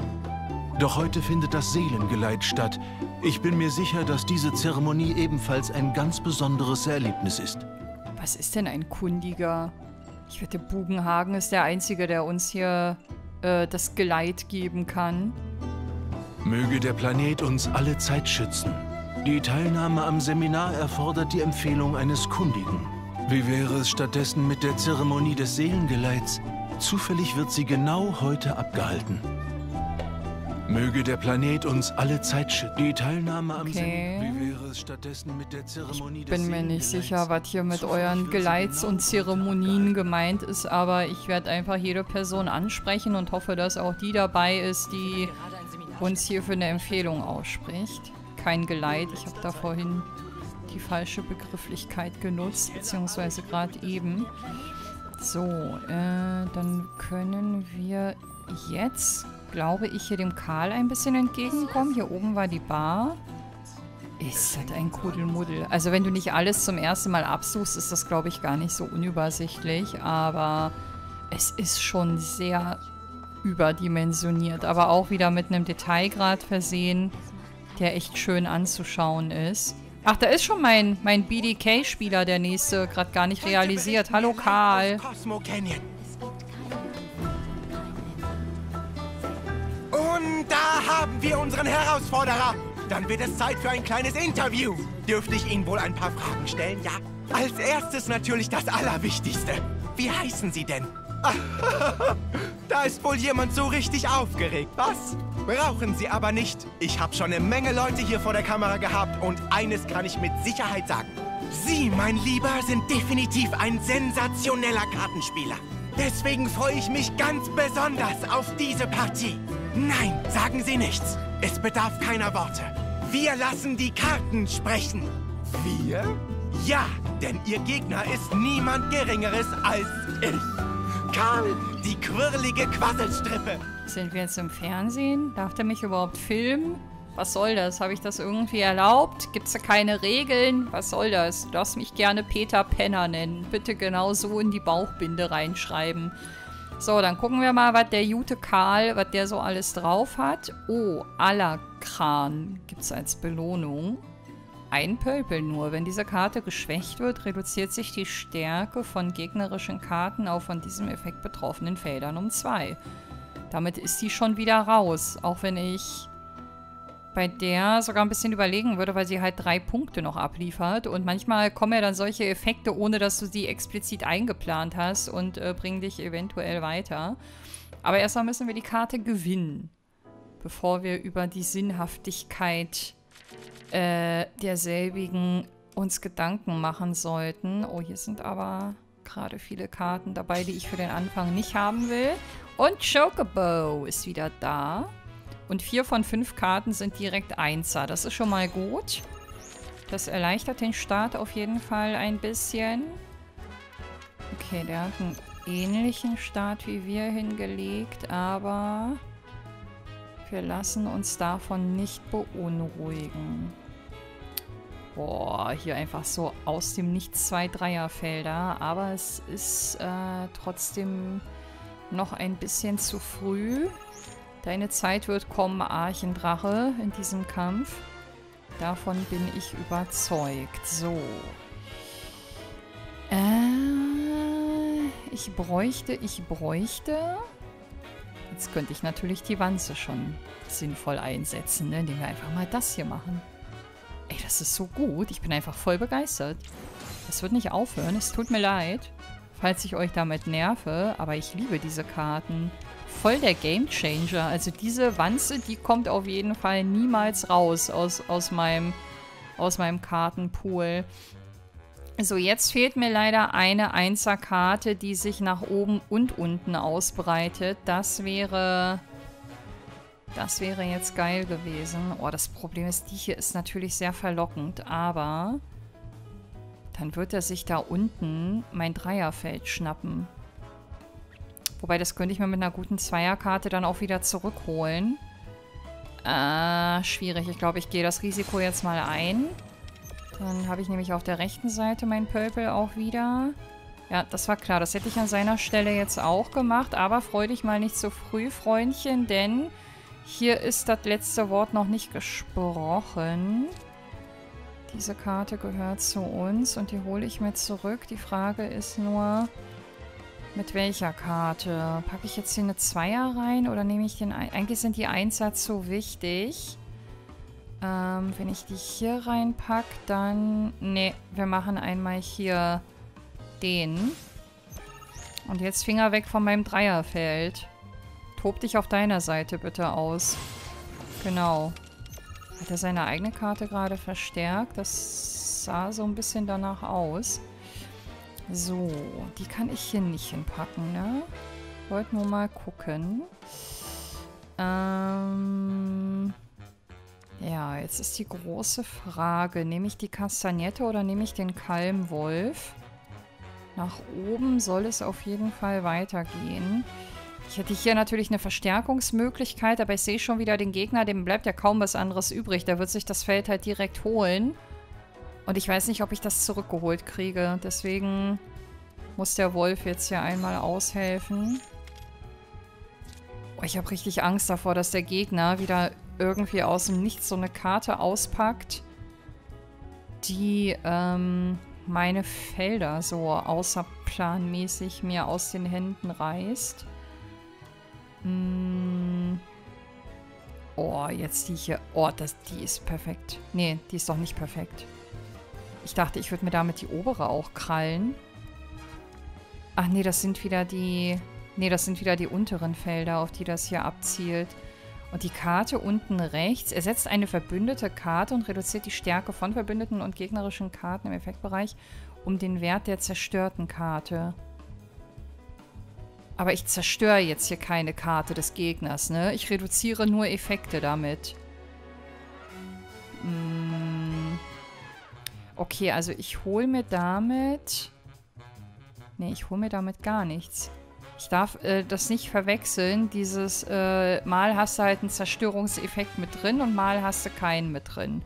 Doch heute findet das Seelengeleit statt. Ich bin mir sicher, dass diese Zeremonie ebenfalls ein ganz besonderes Erlebnis ist. Was ist denn ein Kundiger? Ich wette, Bugenhagen ist der Einzige, der uns hier äh, das Geleit geben kann. Möge der Planet uns alle Zeit schützen. Die Teilnahme am Seminar erfordert die Empfehlung eines Kundigen. Wie wäre es stattdessen mit der Zeremonie des Seelengeleits? Zufällig wird sie genau heute abgehalten. Möge der Planet uns alle Zeit schützen. Die Teilnahme am okay. Sinn. Wie wäre es stattdessen mit der Zeremonie ich des bin mir nicht sicher, was hier mit euren Geleits genau und Zeremonien gemeint ist, aber ich werde einfach jede Person ansprechen und hoffe, dass auch die dabei ist, die uns hier für eine Empfehlung ausspricht. Kein Geleit, ich habe da vorhin die falsche Begrifflichkeit genutzt, beziehungsweise gerade eben. So, äh, dann können wir jetzt, glaube ich, hier dem Karl ein bisschen entgegenkommen. Hier oben war die Bar. Ist das ein Kuddelmuddel. Also wenn du nicht alles zum ersten Mal absuchst, ist das, glaube ich, gar nicht so unübersichtlich. Aber es ist schon sehr überdimensioniert. Aber auch wieder mit einem Detailgrad versehen, der echt schön anzuschauen ist. Ach, da ist schon mein, mein B D K-Spieler, der nächste, gerade gar nicht realisiert. Hallo, Karl. Und da haben wir unseren Herausforderer. Dann wird es Zeit für ein kleines Interview. Dürfte ich Ihnen wohl ein paar Fragen stellen? Ja. Als erstes natürlich das Allerwichtigste. Wie heißen Sie denn? Da ist wohl jemand so richtig aufgeregt, was? Brauchen Sie aber nicht. Ich habe schon eine Menge Leute hier vor der Kamera gehabt und eines kann ich mit Sicherheit sagen. Sie, mein Lieber, sind definitiv ein sensationeller Kartenspieler. Deswegen freue ich mich ganz besonders auf diese Partie. Nein, sagen Sie nichts. Es bedarf keiner Worte. Wir lassen die Karten sprechen. Wir? Ja, denn Ihr Gegner ist niemand Geringeres als ich. Karl, die quirlige Quasselstrippe. Sind wir jetzt im Fernsehen? Darf der mich überhaupt filmen? Was soll das? Habe ich das irgendwie erlaubt? Gibt's da keine Regeln? Was soll das? Du darfst mich gerne Peter Penner nennen. Bitte genau so in die Bauchbinde reinschreiben. So, dann gucken wir mal, was der Jute Karl, was der so alles drauf hat. Oh, Alakran gibt's als Belohnung. Ein Pölpel nur. Wenn diese Karte geschwächt wird, reduziert sich die Stärke von gegnerischen Karten auf von diesem Effekt betroffenen Feldern um zwei. Damit ist sie schon wieder raus. Auch wenn ich bei der sogar ein bisschen überlegen würde, weil sie halt drei Punkte noch abliefert. Und manchmal kommen ja dann solche Effekte, ohne dass du sie explizit eingeplant hast und äh, bringen dich eventuell weiter. Aber erstmal müssen wir die Karte gewinnen, bevor wir über die Sinnhaftigkeit derselbigen uns Gedanken machen sollten. Oh, hier sind aber gerade viele Karten dabei, die ich für den Anfang nicht haben will. Und Chocobo ist wieder da. Und vier von fünf Karten sind direkt Einser. Das ist schon mal gut. Das erleichtert den Start auf jeden Fall ein bisschen. Okay, der hat einen ähnlichen Start wie wir hingelegt, aber wir lassen uns davon nicht beunruhigen. Boah, hier einfach so aus dem Nichts zwei Dreierfelder. Aber es ist äh, trotzdem noch ein bisschen zu früh. Deine Zeit wird kommen, Archendrache, in diesem Kampf. Davon bin ich überzeugt. So. Äh, ich bräuchte, ich bräuchte... Jetzt könnte ich natürlich die Wanze schon sinnvoll einsetzen, ne? Indem wir einfach mal das hier machen. Ey, das ist so gut. Ich bin einfach voll begeistert. Das wird nicht aufhören. Es tut mir leid, falls ich euch damit nerve. Aber ich liebe diese Karten. Voll der Gamechanger. Also diese Wanze, die kommt auf jeden Fall niemals raus aus, aus, meinem, aus meinem Kartenpool. So, jetzt fehlt mir leider eine Einser-Karte, die sich nach oben und unten ausbreitet. Das wäre... Das wäre jetzt geil gewesen. Oh, das Problem ist, die hier ist natürlich sehr verlockend, aber... Dann wird er sich da unten mein Dreierfeld schnappen. Wobei, das könnte ich mir mit einer guten Zweierkarte dann auch wieder zurückholen. Äh, schwierig. Ich glaube, ich gehe das Risiko jetzt mal ein. Dann habe ich nämlich auf der rechten Seite meinen Pölpel auch wieder. Ja, das war klar. Das hätte ich an seiner Stelle jetzt auch gemacht. Aber freu dich mal nicht so früh, Freundchen, denn hier ist das letzte Wort noch nicht gesprochen. Diese Karte gehört zu uns und die hole ich mir zurück. Die Frage ist nur, mit welcher Karte? Packe ich jetzt hier eine Zweier rein oder nehme ich den ein? Eigentlich sind die Einser so wichtig. Ähm, wenn ich die hier reinpacke, dann... Ne, wir machen einmal hier den. Und jetzt Finger weg von meinem Dreierfeld. Tob dich auf deiner Seite bitte aus. Genau. Hat er seine eigene Karte gerade verstärkt? Das sah so ein bisschen danach aus. So, die kann ich hier nicht hinpacken, ne? Wollte nur mal gucken. Ähm... Ja, jetzt ist die große Frage. Nehme ich die Kastagnette oder nehme ich den Kalmwolf? Nach oben soll es auf jeden Fall weitergehen. Ich hätte hier natürlich eine Verstärkungsmöglichkeit, aber ich sehe schon wieder den Gegner, dem bleibt ja kaum was anderes übrig. Der wird sich das Feld halt direkt holen. Und ich weiß nicht, ob ich das zurückgeholt kriege. Deswegen muss der Wolf jetzt hier einmal aushelfen. Oh, ich habe richtig Angst davor, dass der Gegner wieder irgendwie aus dem Nichts so eine Karte auspackt, die ähm, meine Felder so außerplanmäßig mir aus den Händen reißt. Mm. Oh, jetzt die hier. Oh, das, die ist perfekt. Nee, die ist doch nicht perfekt. Ich dachte, ich würde mir damit die obere auch krallen. Ach nee, das sind wieder die... Nee, das sind wieder die unteren Felder, auf die das hier abzielt. Und die Karte unten rechts ersetzt eine verbündete Karte und reduziert die Stärke von verbündeten und gegnerischen Karten im Effektbereich um den Wert der zerstörten Karte. Aber ich zerstöre jetzt hier keine Karte des Gegners, ne? Ich reduziere nur Effekte damit. Hm. Okay, also ich hole mir damit... Ne, ich hole mir damit gar nichts. Ich darf äh, das nicht verwechseln. Dieses äh, mal hast du halt einen Zerstörungseffekt mit drin und mal hast du keinen mit drin.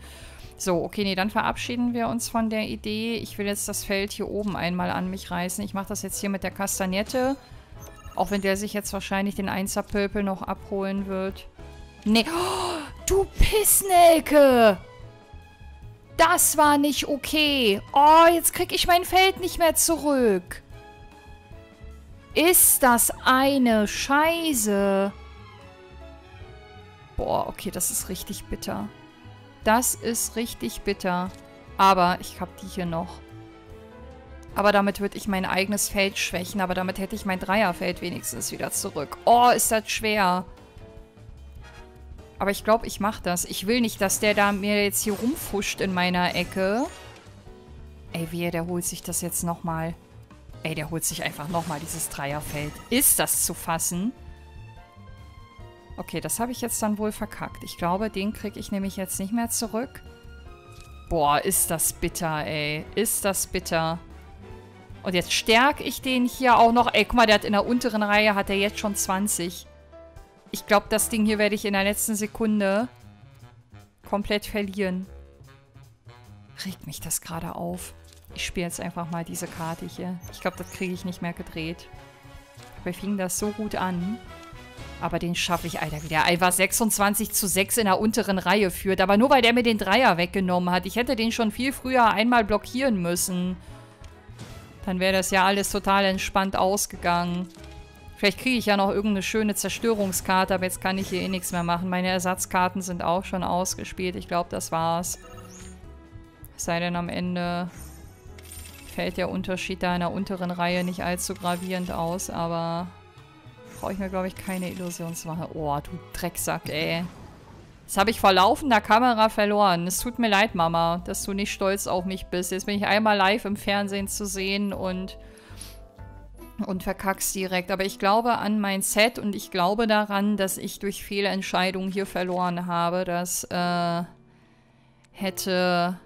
So, okay, nee, dann verabschieden wir uns von der Idee. Ich will jetzt das Feld hier oben einmal an mich reißen. Ich mache das jetzt hier mit der Kastagnette. Auch wenn der sich jetzt wahrscheinlich den Einserpöpel noch abholen wird. Nee. Oh, du Pissnelke! Das war nicht okay. Oh, jetzt krieg ich mein Feld nicht mehr zurück. Ist das eine Scheiße? Boah, okay, das ist richtig bitter. Das ist richtig bitter. Aber ich hab die hier noch. Aber damit würde ich mein eigenes Feld schwächen. Aber damit hätte ich mein Dreierfeld wenigstens wieder zurück. Oh, ist das schwer. Aber ich glaube, ich mache das. Ich will nicht, dass der da mir jetzt hier rumfuscht in meiner Ecke. Ey, wehe, der holt sich das jetzt nochmal. Ey, der holt sich einfach nochmal dieses Dreierfeld. Ist das zu fassen? Okay, das habe ich jetzt dann wohl verkackt. Ich glaube, den kriege ich nämlich jetzt nicht mehr zurück. Boah, ist das bitter, ey. Ist das bitter. Und jetzt stärke ich den hier auch noch. Ey, guck mal, der hat in der unteren Reihe, hat er jetzt schon zwanzig. Ich glaube, das Ding hier werde ich in der letzten Sekunde komplett verlieren. Regt mich das gerade auf. Ich spiele jetzt einfach mal diese Karte hier. Ich glaube, das kriege ich nicht mehr gedreht. Dabei fing das so gut an. Aber den schaffe ich, Alter, wieder. Ich war sechsundzwanzig zu sechs in der unteren Reihe führt. Aber nur, weil der mir den Dreier weggenommen hat. Ich hätte den schon viel früher einmal blockieren müssen. Dann wäre das ja alles total entspannt ausgegangen. Vielleicht kriege ich ja noch irgendeine schöne Zerstörungskarte, aber jetzt kann ich hier eh nichts mehr machen. Meine Ersatzkarten sind auch schon ausgespielt. Ich glaube, das war's. Es sei denn, am Ende fällt der Unterschied da in der unteren Reihe nicht allzu gravierend aus, aber brauche ich mir, glaube ich, keine Illusionswache. Oh, du Drecksack, ey. Das habe ich vor laufender Kamera verloren. Es tut mir leid, Mama, dass du nicht stolz auf mich bist. Jetzt bin ich einmal live im Fernsehen zu sehen und... Und verkack's direkt. Aber ich glaube an mein Set und ich glaube daran, dass ich durch Fehlentscheidungen hier verloren habe. Das äh, hätte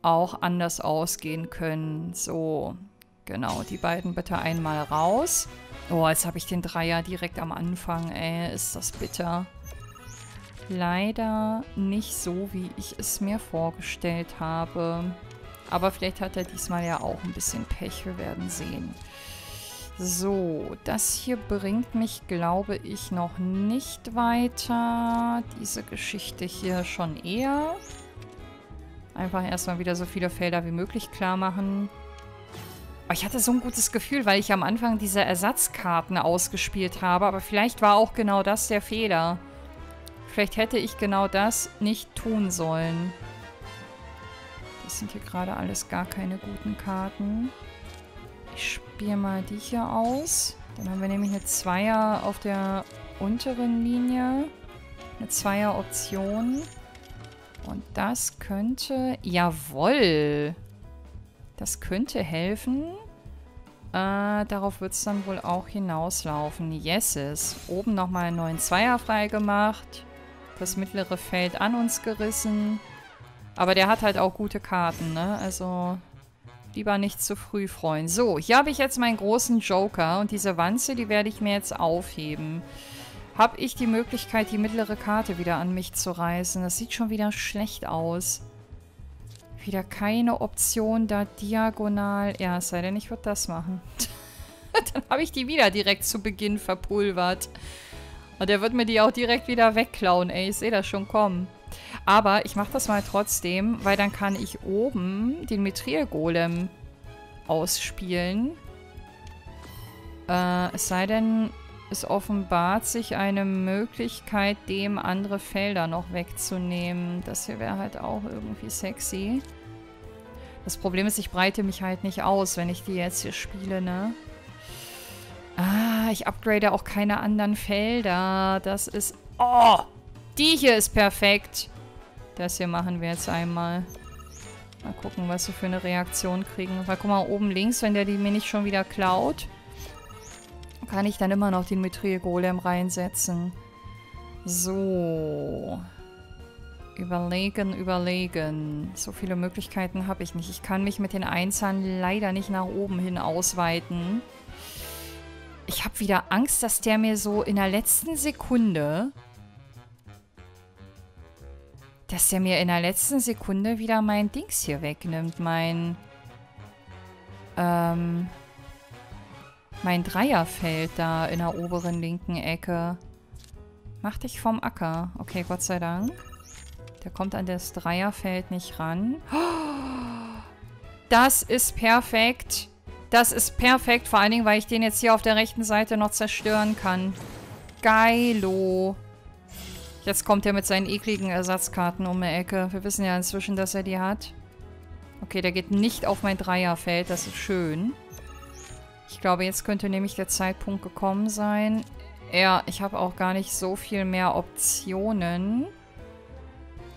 auch anders ausgehen können. So, genau. Die beiden bitte einmal raus. Oh, jetzt habe ich den Dreier direkt am Anfang. Ey, ist das bitter. Leider nicht so, wie ich es mir vorgestellt habe. Aber vielleicht hat er diesmal ja auch ein bisschen Pech. Wir werden sehen. So, das hier bringt mich, glaube ich, noch nicht weiter. Diese Geschichte hier schon eher. Einfach erstmal wieder so viele Felder wie möglich klar machen. Aber ich hatte so ein gutes Gefühl, weil ich am Anfang diese Ersatzkarten ausgespielt habe. Aber vielleicht war auch genau das der Fehler. Vielleicht hätte ich genau das nicht tun sollen. Das sind hier gerade alles gar keine guten Karten. Ich spiele mal die hier aus. Dann haben wir nämlich eine Zweier auf der unteren Linie. Eine Zweier-Option. Und das könnte... Jawohl! Das könnte helfen. Äh, darauf wird es dann wohl auch hinauslaufen. Yeses. Oben nochmal einen neuen Zweier freigemacht. Das mittlere Feld an uns gerissen. Aber der hat halt auch gute Karten, ne? Also lieber nicht zu früh freuen. So, hier habe ich jetzt meinen großen Joker. Und diese Wanze, die werde ich mir jetzt aufheben. Habe ich die Möglichkeit, die mittlere Karte wieder an mich zu reißen? Das sieht schon wieder schlecht aus. Wieder keine Option, da diagonal. Ja, es sei denn, ich würde das machen. Dann habe ich die wieder direkt zu Beginn verpulvert. Und der wird mir die auch direkt wieder wegklauen, ey. Ich sehe das schon kommen. Aber ich mache das mal trotzdem, weil dann kann ich oben den Mithril-Golem ausspielen. Äh, es sei denn, es offenbart sich eine Möglichkeit, dem andere Felder noch wegzunehmen. Das hier wäre halt auch irgendwie sexy. Das Problem ist, ich breite mich halt nicht aus, wenn ich die jetzt hier spiele, ne? Ah, ich upgrade auch keine anderen Felder. Das ist... Oh! Die hier ist perfekt. Das hier machen wir jetzt einmal. Mal gucken, was wir für eine Reaktion kriegen. Weil guck mal, oben links, wenn der die mir nicht schon wieder klaut, kann ich dann immer noch den Mithril-Golem reinsetzen. So. Überlegen, überlegen. So viele Möglichkeiten habe ich nicht. Ich kann mich mit den Einzern leider nicht nach oben hin ausweiten. Ich habe wieder Angst, dass der mir so in der letzten Sekunde... Dass der mir in der letzten Sekunde wieder mein Dings hier wegnimmt. Mein... Ähm... Mein Dreierfeld da in der oberen linken Ecke. Mach dich vom Acker. Okay, Gott sei Dank. Der kommt an das Dreierfeld nicht ran. Das ist perfekt. Das ist perfekt. Vor allen Dingen, weil ich den jetzt hier auf der rechten Seite noch zerstören kann. Geilo. Jetzt kommt er mit seinen ekligen Ersatzkarten um die Ecke. Wir wissen ja inzwischen, dass er die hat. Okay, der geht nicht auf mein Dreierfeld. Das ist schön. Ich glaube, jetzt könnte nämlich der Zeitpunkt gekommen sein. Ja, ich habe auch gar nicht so viel mehr Optionen.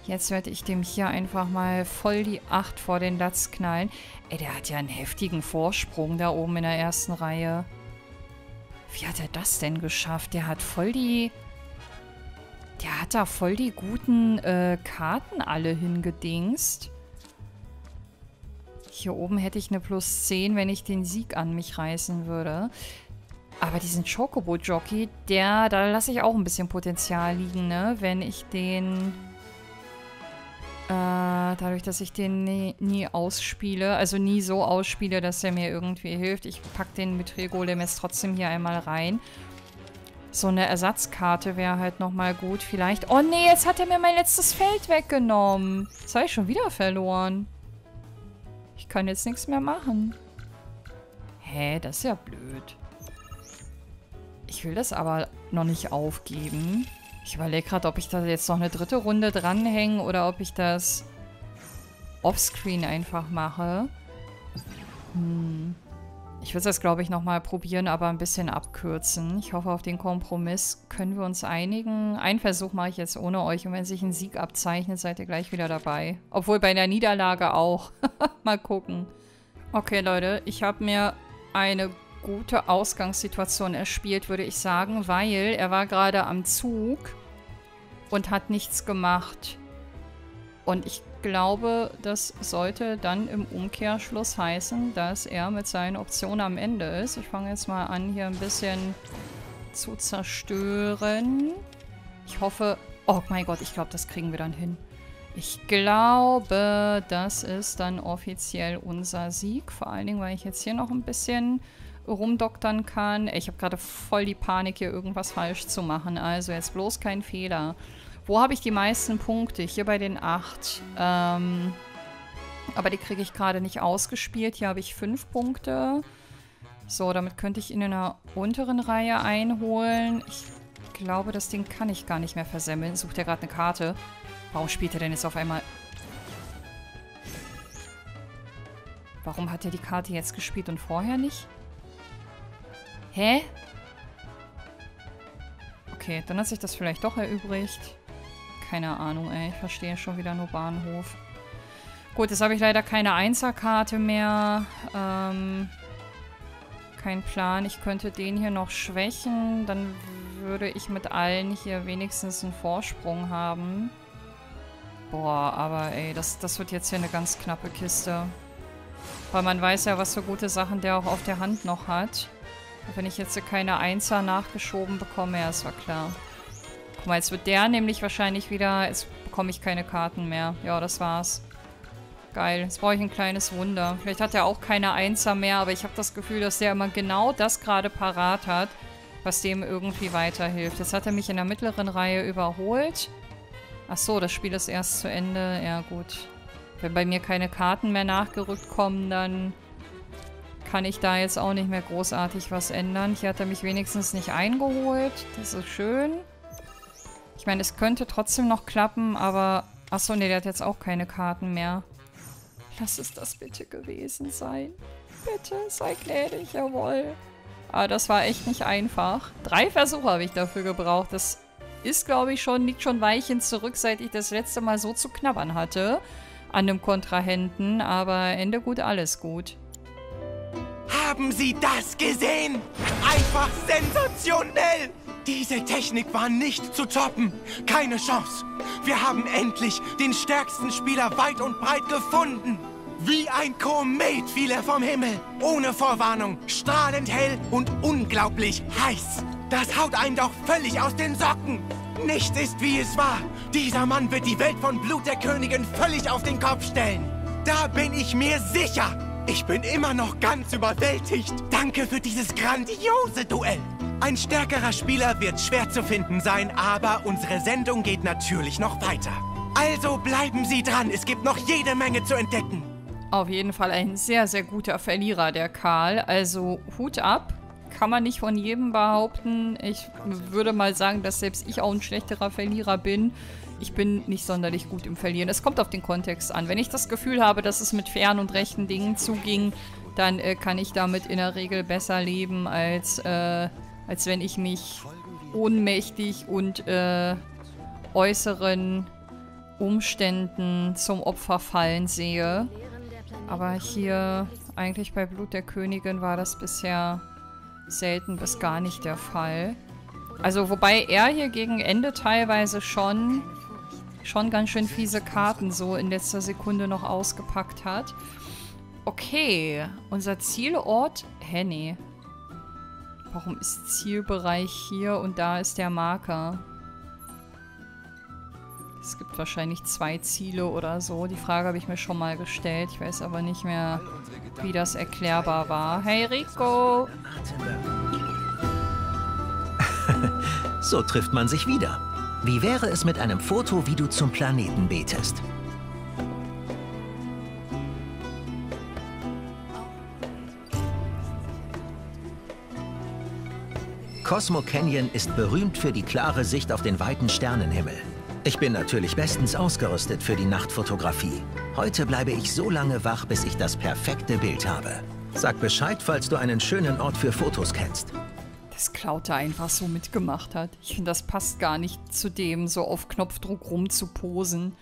Jetzt werde ich dem hier einfach mal voll die acht vor den Latz knallen. Ey, der hat ja einen heftigen Vorsprung da oben in der ersten Reihe. Wie hat er das denn geschafft? Der hat voll die... Der hat da voll die guten äh, Karten alle hingedingst. Hier oben hätte ich eine plus zehn, wenn ich den Sieg an mich reißen würde. Aber diesen Chocobo-Jockey, der, da lasse ich auch ein bisschen Potenzial liegen, ne? Wenn ich den, äh, dadurch, dass ich den nie, nie ausspiele, also nie so ausspiele, dass er mir irgendwie hilft. Ich packe den Mithril-Golem jetzt trotzdem hier einmal rein. So eine Ersatzkarte wäre halt nochmal gut vielleicht. Oh nee, jetzt hat er mir mein letztes Feld weggenommen. Das habe ich schon wieder verloren. Ich kann jetzt nichts mehr machen. Hä, das ist ja blöd. Ich will das aber noch nicht aufgeben. Ich überlege gerade, ob ich da jetzt noch eine dritte Runde dranhänge oder ob ich das offscreen einfach mache. Hm. Ich würde das, glaube ich, nochmal probieren, aber ein bisschen abkürzen. Ich hoffe, auf den Kompromiss können wir uns einigen. Einen Versuch mache ich jetzt ohne euch. Und wenn sich ein Sieg abzeichnet, seid ihr gleich wieder dabei. Obwohl bei einer Niederlage auch. Mal gucken. Okay, Leute. Ich habe mir eine gute Ausgangssituation erspielt, würde ich sagen. Weil er war gerade am Zug und hat nichts gemacht. Und ich glaube, das sollte dann im Umkehrschluss heißen, dass er mit seinen Optionen am Ende ist. Ich fange jetzt mal an, hier ein bisschen zu zerstören. Ich hoffe... Oh mein Gott, ich glaube, das kriegen wir dann hin. Ich glaube, das ist dann offiziell unser Sieg. Vor allen Dingen, weil ich jetzt hier noch ein bisschen rumdoktern kann. Ich habe gerade voll die Panik, hier irgendwas falsch zu machen. Also jetzt bloß kein Fehler. Wo habe ich die meisten Punkte? Hier bei den acht. Ähm, aber die kriege ich gerade nicht ausgespielt. Hier habe ich fünf Punkte. So, damit könnte ich ihn in der unteren Reihe einholen. Ich glaube, das Ding kann ich gar nicht mehr versemmeln. Sucht er gerade eine Karte. Warum spielt er denn jetzt auf einmal... Warum hat er die Karte jetzt gespielt und vorher nicht? Hä? Okay, dann hat sich das vielleicht doch erübrigt. Keine Ahnung, ey. Ich verstehe schon wieder nur Bahnhof. Gut, jetzt habe ich leider keine Einser-Karte mehr. Ähm, kein Plan. Ich könnte den hier noch schwächen. Dann würde ich mit allen hier wenigstens einen Vorsprung haben. Boah, aber ey, das, das wird jetzt hier eine ganz knappe Kiste. Weil man weiß ja, was für gute Sachen der auch auf der Hand noch hat. Wenn ich jetzt keine Einser nachgeschoben bekomme, ja, das war klar. Guck mal, jetzt wird der nämlich wahrscheinlich wieder... Jetzt bekomme ich keine Karten mehr. Ja, das war's. Geil. Jetzt brauche ich ein kleines Wunder. Vielleicht hat er auch keine Einser mehr, aber ich habe das Gefühl, dass der immer genau das gerade parat hat, was dem irgendwie weiterhilft. Jetzt hat er mich in der mittleren Reihe überholt. Ach so, das Spiel ist erst zu Ende. Ja, gut. Wenn bei mir keine Karten mehr nachgerückt kommen, dann... kann ich da jetzt auch nicht mehr großartig was ändern. Hier hat er mich wenigstens nicht eingeholt. Das ist schön. Ich meine, es könnte trotzdem noch klappen, aber... Achso, ne, der hat jetzt auch keine Karten mehr. Lass es das bitte gewesen sein. Bitte, sei gnädig, jawohl. Aber das war echt nicht einfach. Drei Versuche habe ich dafür gebraucht. Das ist, glaube ich, schon, liegt schon ein Weilchen zurück, seit ich das letzte Mal so zu knabbern hatte. An dem Kontrahenten, aber Ende gut, alles gut. Haben Sie das gesehen? Einfach sensationell! Diese Technik war nicht zu toppen. Keine Chance. Wir haben endlich den stärksten Spieler weit und breit gefunden. Wie ein Komet fiel er vom Himmel. Ohne Vorwarnung, strahlend hell und unglaublich heiß. Das haut einen doch völlig aus den Socken. Nichts ist, wie es war. Dieser Mann wird die Welt von Blut der Königin völlig auf den Kopf stellen. Da bin ich mir sicher. Ich bin immer noch ganz überwältigt. Danke für dieses grandiose Duell. Ein stärkerer Spieler wird schwer zu finden sein, aber unsere Sendung geht natürlich noch weiter. Also bleiben Sie dran, es gibt noch jede Menge zu entdecken. Auf jeden Fall ein sehr, sehr guter Verlierer, der Karl. Also Hut ab, kann man nicht von jedem behaupten. Ich würde mal sagen, dass selbst ich auch ein schlechterer Verlierer bin. Ich bin nicht sonderlich gut im Verlieren. Es kommt auf den Kontext an. Wenn ich das Gefühl habe, dass es mit fairen und rechten Dingen zuging, dann äh, kann ich damit in der Regel besser leben, als, äh, als wenn ich mich ohnmächtig und äh, äußeren Umständen zum Opfer fallen sehe. Aber hier, eigentlich bei Blut der Königin, war das bisher selten bis gar nicht der Fall. Also, wobei er hier gegen Ende teilweise schon... schon ganz schön fiese Karten so in letzter Sekunde noch ausgepackt hat. Okay, unser Zielort... Hä, nee. Warum ist Zielbereich hier und da ist der Marker? Es gibt wahrscheinlich zwei Ziele oder so. Die Frage habe ich mir schon mal gestellt. Ich weiß aber nicht mehr, wie das erklärbar war. Hey, Rico! So trifft man sich wieder. Wie wäre es mit einem Foto, wie du zum Planeten betest? Cosmo Canyon ist berühmt für die klare Sicht auf den weiten Sternenhimmel. Ich bin natürlich bestens ausgerüstet für die Nachtfotografie. Heute bleibe ich so lange wach, bis ich das perfekte Bild habe. Sag Bescheid, falls du einen schönen Ort für Fotos kennst. Das Klauter einfach so mitgemacht hat. Ich finde, das passt gar nicht zu dem, so auf Knopfdruck rumzuposen.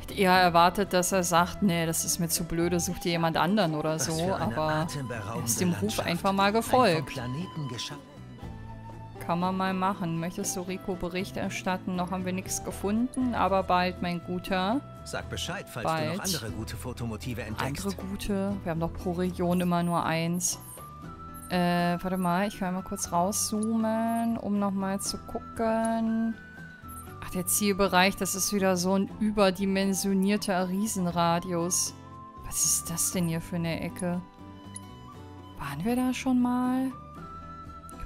Ich hätte eher erwartet, dass er sagt, nee, das ist mir zu blöde, such dir jemand anderen oder so. Aber er ist dem Ruf einfach mal gefolgt. Kann man mal machen. Möchtest du Rico Bericht erstatten? Noch haben wir nichts gefunden, aber bald, mein Guter. Sag Bescheid, falls bald. Du noch andere gute Fotomotive entdeckst. Andere gute? Wir haben doch pro Region immer nur eins. Äh, warte mal, ich will mal kurz rauszoomen, um nochmal zu gucken. Ach, der Zielbereich, das ist wieder so ein überdimensionierter Riesenradius. Was ist das denn hier für eine Ecke? Waren wir da schon mal?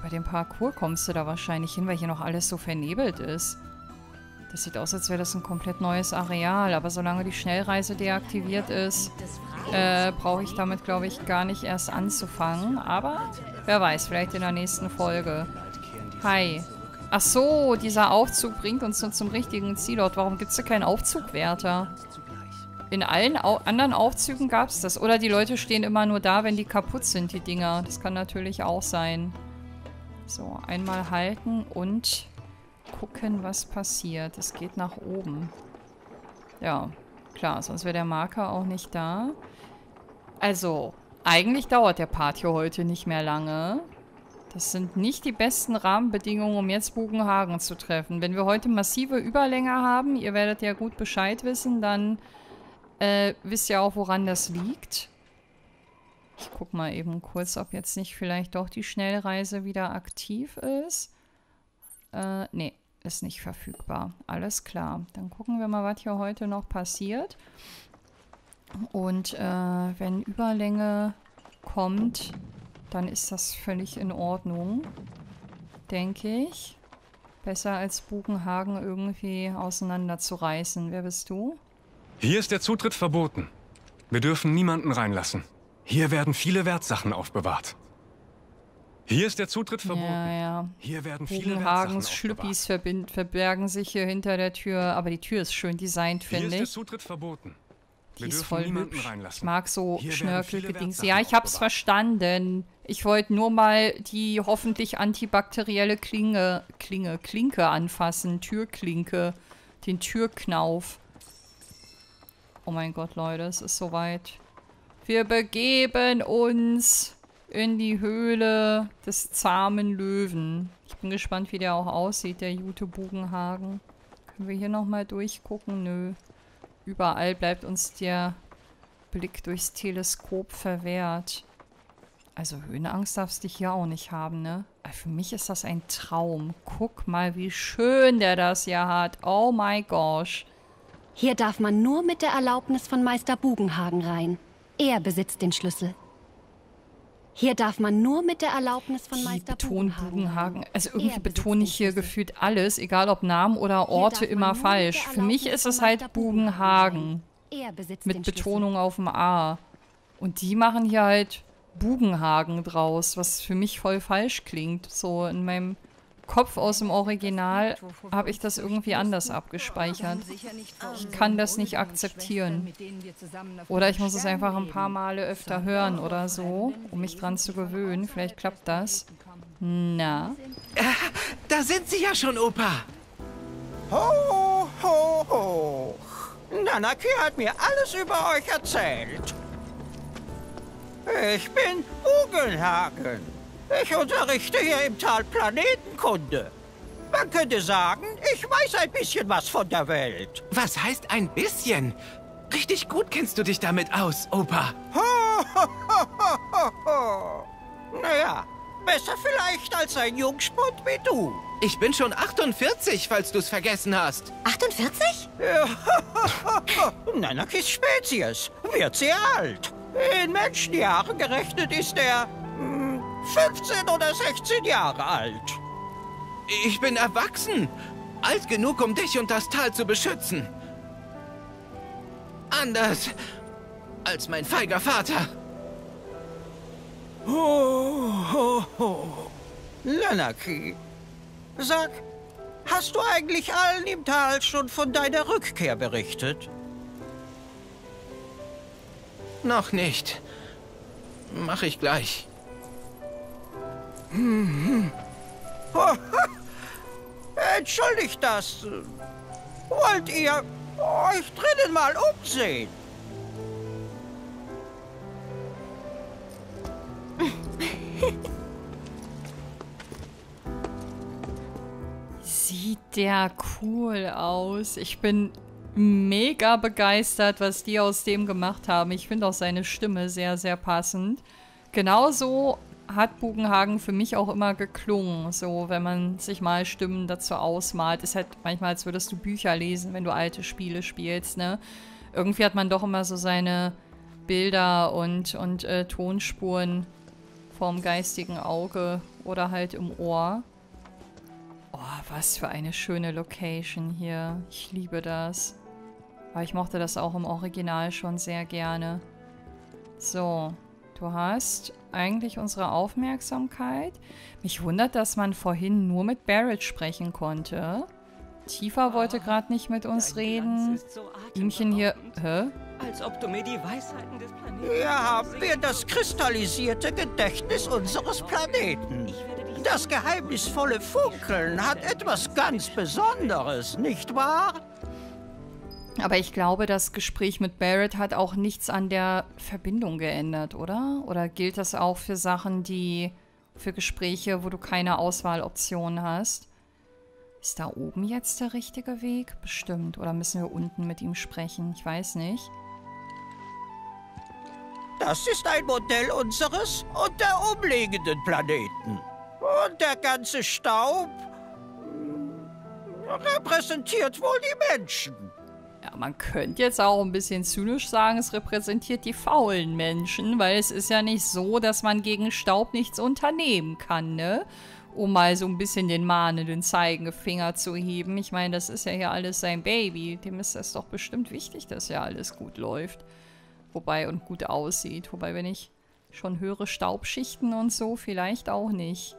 Über den Parcours kommst du da wahrscheinlich hin, weil hier noch alles so vernebelt ist. Das sieht aus, als wäre das ein komplett neues Areal, aber solange die Schnellreise deaktiviert ist, äh, brauche ich damit, glaube ich, gar nicht erst anzufangen. Aber wer weiß, vielleicht in der nächsten Folge. Hi. Ach so, dieser Aufzug bringt uns nun zum richtigen Zielort. Warum gibt es da keinen Aufzugwärter? In allen au anderen Aufzügen gab es das. Oder die Leute stehen immer nur da, wenn die kaputt sind, die Dinger. Das kann natürlich auch sein. So, einmal halten und gucken, was passiert. Es geht nach oben. Ja, klar, sonst wäre der Marker auch nicht da. Also, eigentlich dauert der Part hier heute nicht mehr lange. Das sind nicht die besten Rahmenbedingungen, um jetzt Bugenhagen zu treffen. Wenn wir heute massive Überlänge haben, ihr werdet ja gut Bescheid wissen, dann äh, wisst ihr auch, woran das liegt. Ich guck mal eben kurz, ob jetzt nicht vielleicht doch die Schnellreise wieder aktiv ist. Äh, nee, ist nicht verfügbar. Alles klar. Dann gucken wir mal, was hier heute noch passiert. Und äh, wenn Überlänge kommt, dann ist das völlig in Ordnung, denke ich. Besser als Bugenhagen irgendwie auseinanderzureißen. Wer bist du? Hier ist der Zutritt verboten. Wir dürfen niemanden reinlassen. Hier werden viele Wertsachen aufbewahrt. Hier ist der Zutritt verboten. Ja, ja. Hier werden viele Bugenhagens Schlüppis verbergen sich hier hinter der Tür. Aber die Tür ist schön designt, finde ich. Hier ist der Zutritt verboten. Die Wir ist voll hübsch. Ich mag so schnörkelige Dings. Ja, ich hab's verstanden. Ich wollte nur mal die hoffentlich antibakterielle Klinge, Klinge, Klinke anfassen. Türklinke. Den Türknauf. Oh mein Gott, Leute, es ist soweit. Wir begeben uns in die Höhle des zahmen Löwen. Ich bin gespannt, wie der auch aussieht, der gute Bugenhagen. Können wir hier nochmal durchgucken? Nö. Überall bleibt uns der Blick durchs Teleskop verwehrt. Also Höhenangst darfst du hier auch nicht haben, ne? Aber für mich ist das ein Traum. Guck mal, wie schön der das hier hat. Oh my gosh. Hier darf man nur mit der Erlaubnis von Meister Bugenhagen rein. Er besitzt den Schlüssel. Hier darf man nur mit der Erlaubnis von Meister Bugenhagen. Also irgendwie betone ich hier gefühlt alles, egal ob Namen oder Orte, immer falsch. Für mich ist es halt Bugenhagen. Mit Betonung auf dem A. Und die machen hier halt Bugenhagen draus, was für mich voll falsch klingt. So in meinem Kopf aus dem Original habe ich das irgendwie anders abgespeichert. Ich kann das nicht akzeptieren. Oder ich muss es einfach ein paar Male öfter hören oder so, um mich dran zu gewöhnen. Vielleicht klappt das. Na? Da sind Sie ja schon, Opa! Ho, ho, ho! Nanaki hat mir alles über euch erzählt. Ich bin Bugenhagen. Ich unterrichte hier im Tal Planetenkunde. Man könnte sagen, ich weiß ein bisschen was von der Welt. Was heißt ein bisschen? Richtig gut kennst du dich damit aus, Opa. Ho, ho, ho, ho, ho. Naja, besser vielleicht als ein Jungspund wie du. Ich bin schon achtundvierzig, falls du es vergessen hast. achtundvierzig? Nanakis Spezies wird sehr alt. In Menschenjahren gerechnet ist er fünfzehn oder sechzehn Jahre alt. Ich bin erwachsen. Alt genug, um dich und das Tal zu beschützen. Anders als mein feiger Vater. Ho, ho, ho. Nanaki, sag, hast du eigentlich allen im Tal schon von deiner Rückkehr berichtet? Noch nicht. Mach ich gleich. Hm, hm. Oh, entschuldigt das. Wollt ihr euch drinnen mal umsehen? Sieht der cool aus. Ich bin mega begeistert, was die aus dem gemacht haben. Ich finde auch seine Stimme sehr, sehr passend. Genauso hat Bugenhagen für mich auch immer geklungen. So, wenn man sich mal Stimmen dazu ausmalt. Ist halt manchmal, als würdest du Bücher lesen, wenn du alte Spiele spielst, ne? Irgendwie hat man doch immer so seine Bilder und, und äh, Tonspuren vorm geistigen Auge oder halt im Ohr. Oh, was für eine schöne Location hier. Ich liebe das. Aber ich mochte das auch im Original schon sehr gerne. So, du hast eigentlich unsere Aufmerksamkeit. Mich wundert, dass man vorhin nur mit Barret sprechen konnte. Tifa wollte gerade nicht mit uns reden. Ihmchen hier. Hä? Als ob du mir die Weisheiten des Planeten. Hier haben wir das kristallisierte Gedächtnis unseres Planeten. Das geheimnisvolle Funkeln hat etwas ganz Besonderes, nicht wahr? Aber ich glaube, das Gespräch mit Barret hat auch nichts an der Verbindung geändert, oder? Oder gilt das auch für Sachen, die... für Gespräche, wo du keine Auswahloptionen hast? Ist da oben jetzt der richtige Weg? Bestimmt. Oder müssen wir unten mit ihm sprechen? Ich weiß nicht. Das ist ein Modell unseres und der umliegenden Planeten. Und der ganze Staub repräsentiert wohl die Menschen. Ja, man könnte jetzt auch ein bisschen zynisch sagen, es repräsentiert die faulen Menschen, weil es ist ja nicht so, dass man gegen Staub nichts unternehmen kann, ne? Um mal so ein bisschen den mahnenden Zeigefinger zu heben. Ich meine, das ist ja hier alles sein Baby. Dem ist das doch bestimmt wichtig, dass ja alles gut läuft. Wobei, und gut aussieht. Wobei, wenn ich schon höre, Staubschichten und so, vielleicht auch nicht.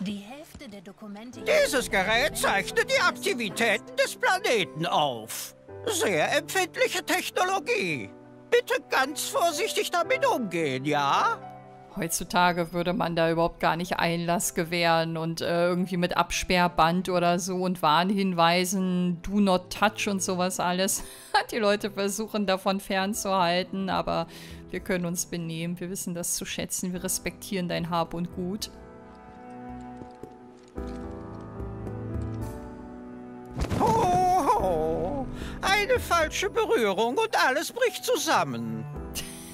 Die Hälfte der Dokumente... Dieses Gerät zeichnet die Aktivitäten des Planeten auf. Sehr empfindliche Technologie. Bitte ganz vorsichtig damit umgehen, ja? Heutzutage würde man da überhaupt gar nicht Einlass gewähren und äh, irgendwie mit Absperrband oder so und Warnhinweisen, do not touch und sowas alles. Die Leute versuchen davon fernzuhalten, aber wir können uns benehmen. Wir wissen das zu schätzen. Wir respektieren dein Hab und Gut. Ho, ho. Eine falsche Berührung und alles bricht zusammen.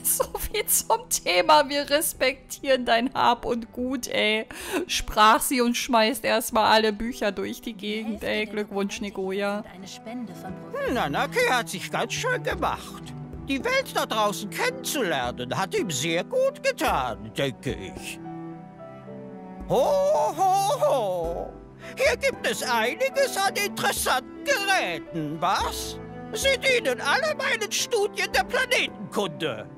So viel zum Thema, wir respektieren dein Hab und Gut, ey. Sprach sie und schmeißt erstmal alle Bücher durch die Gegend, ey. Glückwunsch, Nigoya. Nanaki hat sich ganz schön gemacht. Die Welt da draußen kennenzulernen, hat ihm sehr gut getan, denke ich. Ho, ho, ho. Hier gibt es einiges an interessanten Geräten, was? Sie dienen alle meinen Studien der Planetenkunde.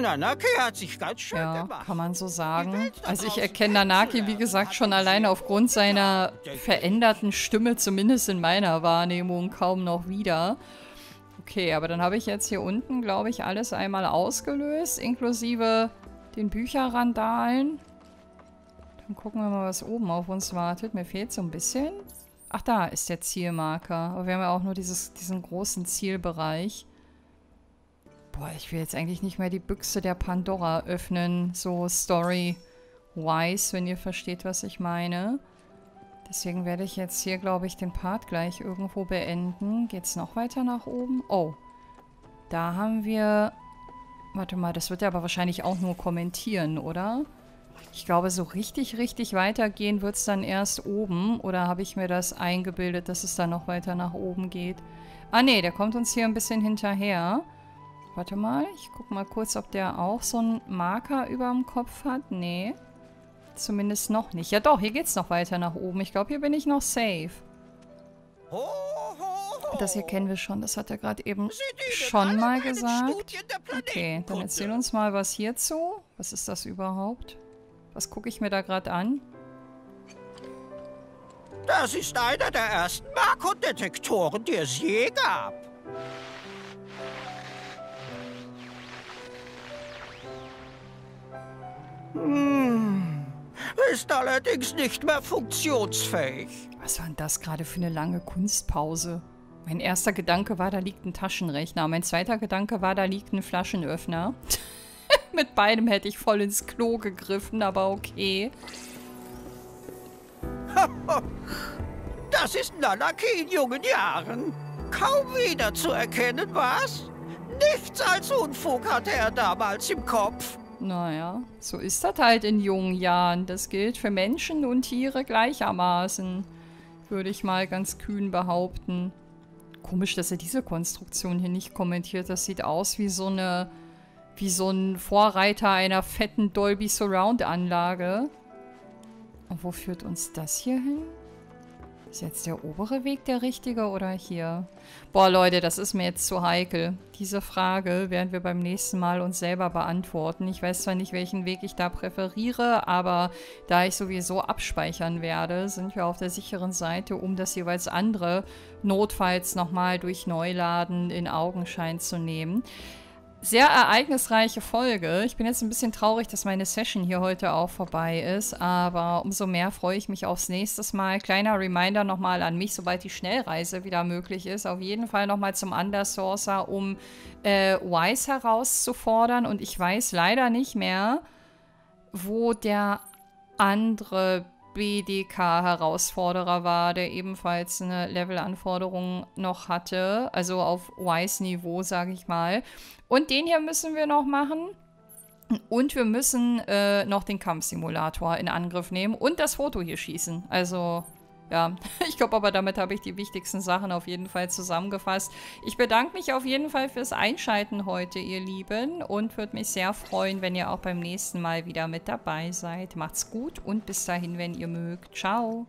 Nanaki hat sich ganz schön ja, gemacht. Kann man so sagen. Also ich erkenne Nanaki, wie gesagt, schon alleine aufgrund seiner veränderten Stimme, zumindest in meiner Wahrnehmung, kaum noch wieder. Okay, aber dann habe ich jetzt hier unten, glaube ich, alles einmal ausgelöst, inklusive den Bücherrandalen. Dann gucken wir mal, was oben auf uns wartet. Mir fehlt so ein bisschen. Ach, da ist der Zielmarker. Aber wir haben ja auch nur dieses, diesen großen Zielbereich. Boah, ich will jetzt eigentlich nicht mehr die Büchse der Pandora öffnen, so story-wise, wenn ihr versteht, was ich meine. Deswegen werde ich jetzt hier, glaube ich, den Part gleich irgendwo beenden. Geht's noch weiter nach oben? Oh, da haben wir... Warte mal, das wird ja aber wahrscheinlich auch nur kommentieren, oder? Ich glaube, so richtig, richtig weitergehen wird es dann erst oben. Oder habe ich mir das eingebildet, dass es dann noch weiter nach oben geht? Ah, nee, der kommt uns hier ein bisschen hinterher. Warte mal, ich gucke mal kurz, ob der auch so einen Marker über dem Kopf hat. Nee, zumindest noch nicht. Ja doch, hier geht's noch weiter nach oben. Ich glaube, hier bin ich noch safe. Das hier kennen wir schon, das hat er gerade eben schon mal gesagt. Okay, dann erzähl uns mal was hierzu. Was ist das überhaupt? Was gucke ich mir da gerade an? Das ist einer der ersten Marco-Detektoren, die es je gab. Hm. Ist allerdings nicht mehr funktionsfähig. Was war denn das gerade für eine lange Kunstpause? Mein erster Gedanke war, da liegt ein Taschenrechner. Mein zweiter Gedanke war, da liegt ein Flaschenöffner. Mit beidem hätte ich voll ins Klo gegriffen, aber okay. Das ist Nanaki in jungen Jahren. Kaum wieder zu erkennen, was? Nichts als Unfug hatte er damals im Kopf. Naja, so ist das halt in jungen Jahren. Das gilt für Menschen und Tiere gleichermaßen. Würde ich mal ganz kühn behaupten. Komisch, dass er diese Konstruktion hier nicht kommentiert. Das sieht aus wie so eine, wie so ein Vorreiter einer fetten Dolby Surround Anlage. Und wo führt uns das hier hin? Ist jetzt der obere Weg der richtige oder hier? Boah, Leute, das ist mir jetzt zu heikel. Diese Frage werden wir beim nächsten Mal uns selber beantworten. Ich weiß zwar nicht, welchen Weg ich da präferiere, aber da ich sowieso abspeichern werde, sind wir auf der sicheren Seite, um das jeweils andere notfalls nochmal durch Neuladen in Augenschein zu nehmen. Sehr ereignisreiche Folge. Ich bin jetzt ein bisschen traurig, dass meine Session hier heute auch vorbei ist, aber umso mehr freue ich mich aufs nächste Mal. Kleiner Reminder nochmal an mich, sobald die Schnellreise wieder möglich ist, auf jeden Fall nochmal zum Undersourcer, um äh, Wise herauszufordern, und ich weiß leider nicht mehr, wo der andere B D K-Herausforderer war, der ebenfalls eine Levelanforderung noch hatte, also auf Wise-Niveau, sage ich mal. Und den hier müssen wir noch machen. Und wir müssen äh, noch den Kampfsimulator in Angriff nehmen und das Foto hier schießen. Also, ja. Ich glaube aber, damit habe ich die wichtigsten Sachen auf jeden Fall zusammengefasst. Ich bedanke mich auf jeden Fall fürs Einschalten heute, ihr Lieben. Und würde mich sehr freuen, wenn ihr auch beim nächsten Mal wieder mit dabei seid. Macht's gut und bis dahin, wenn ihr mögt. Ciao.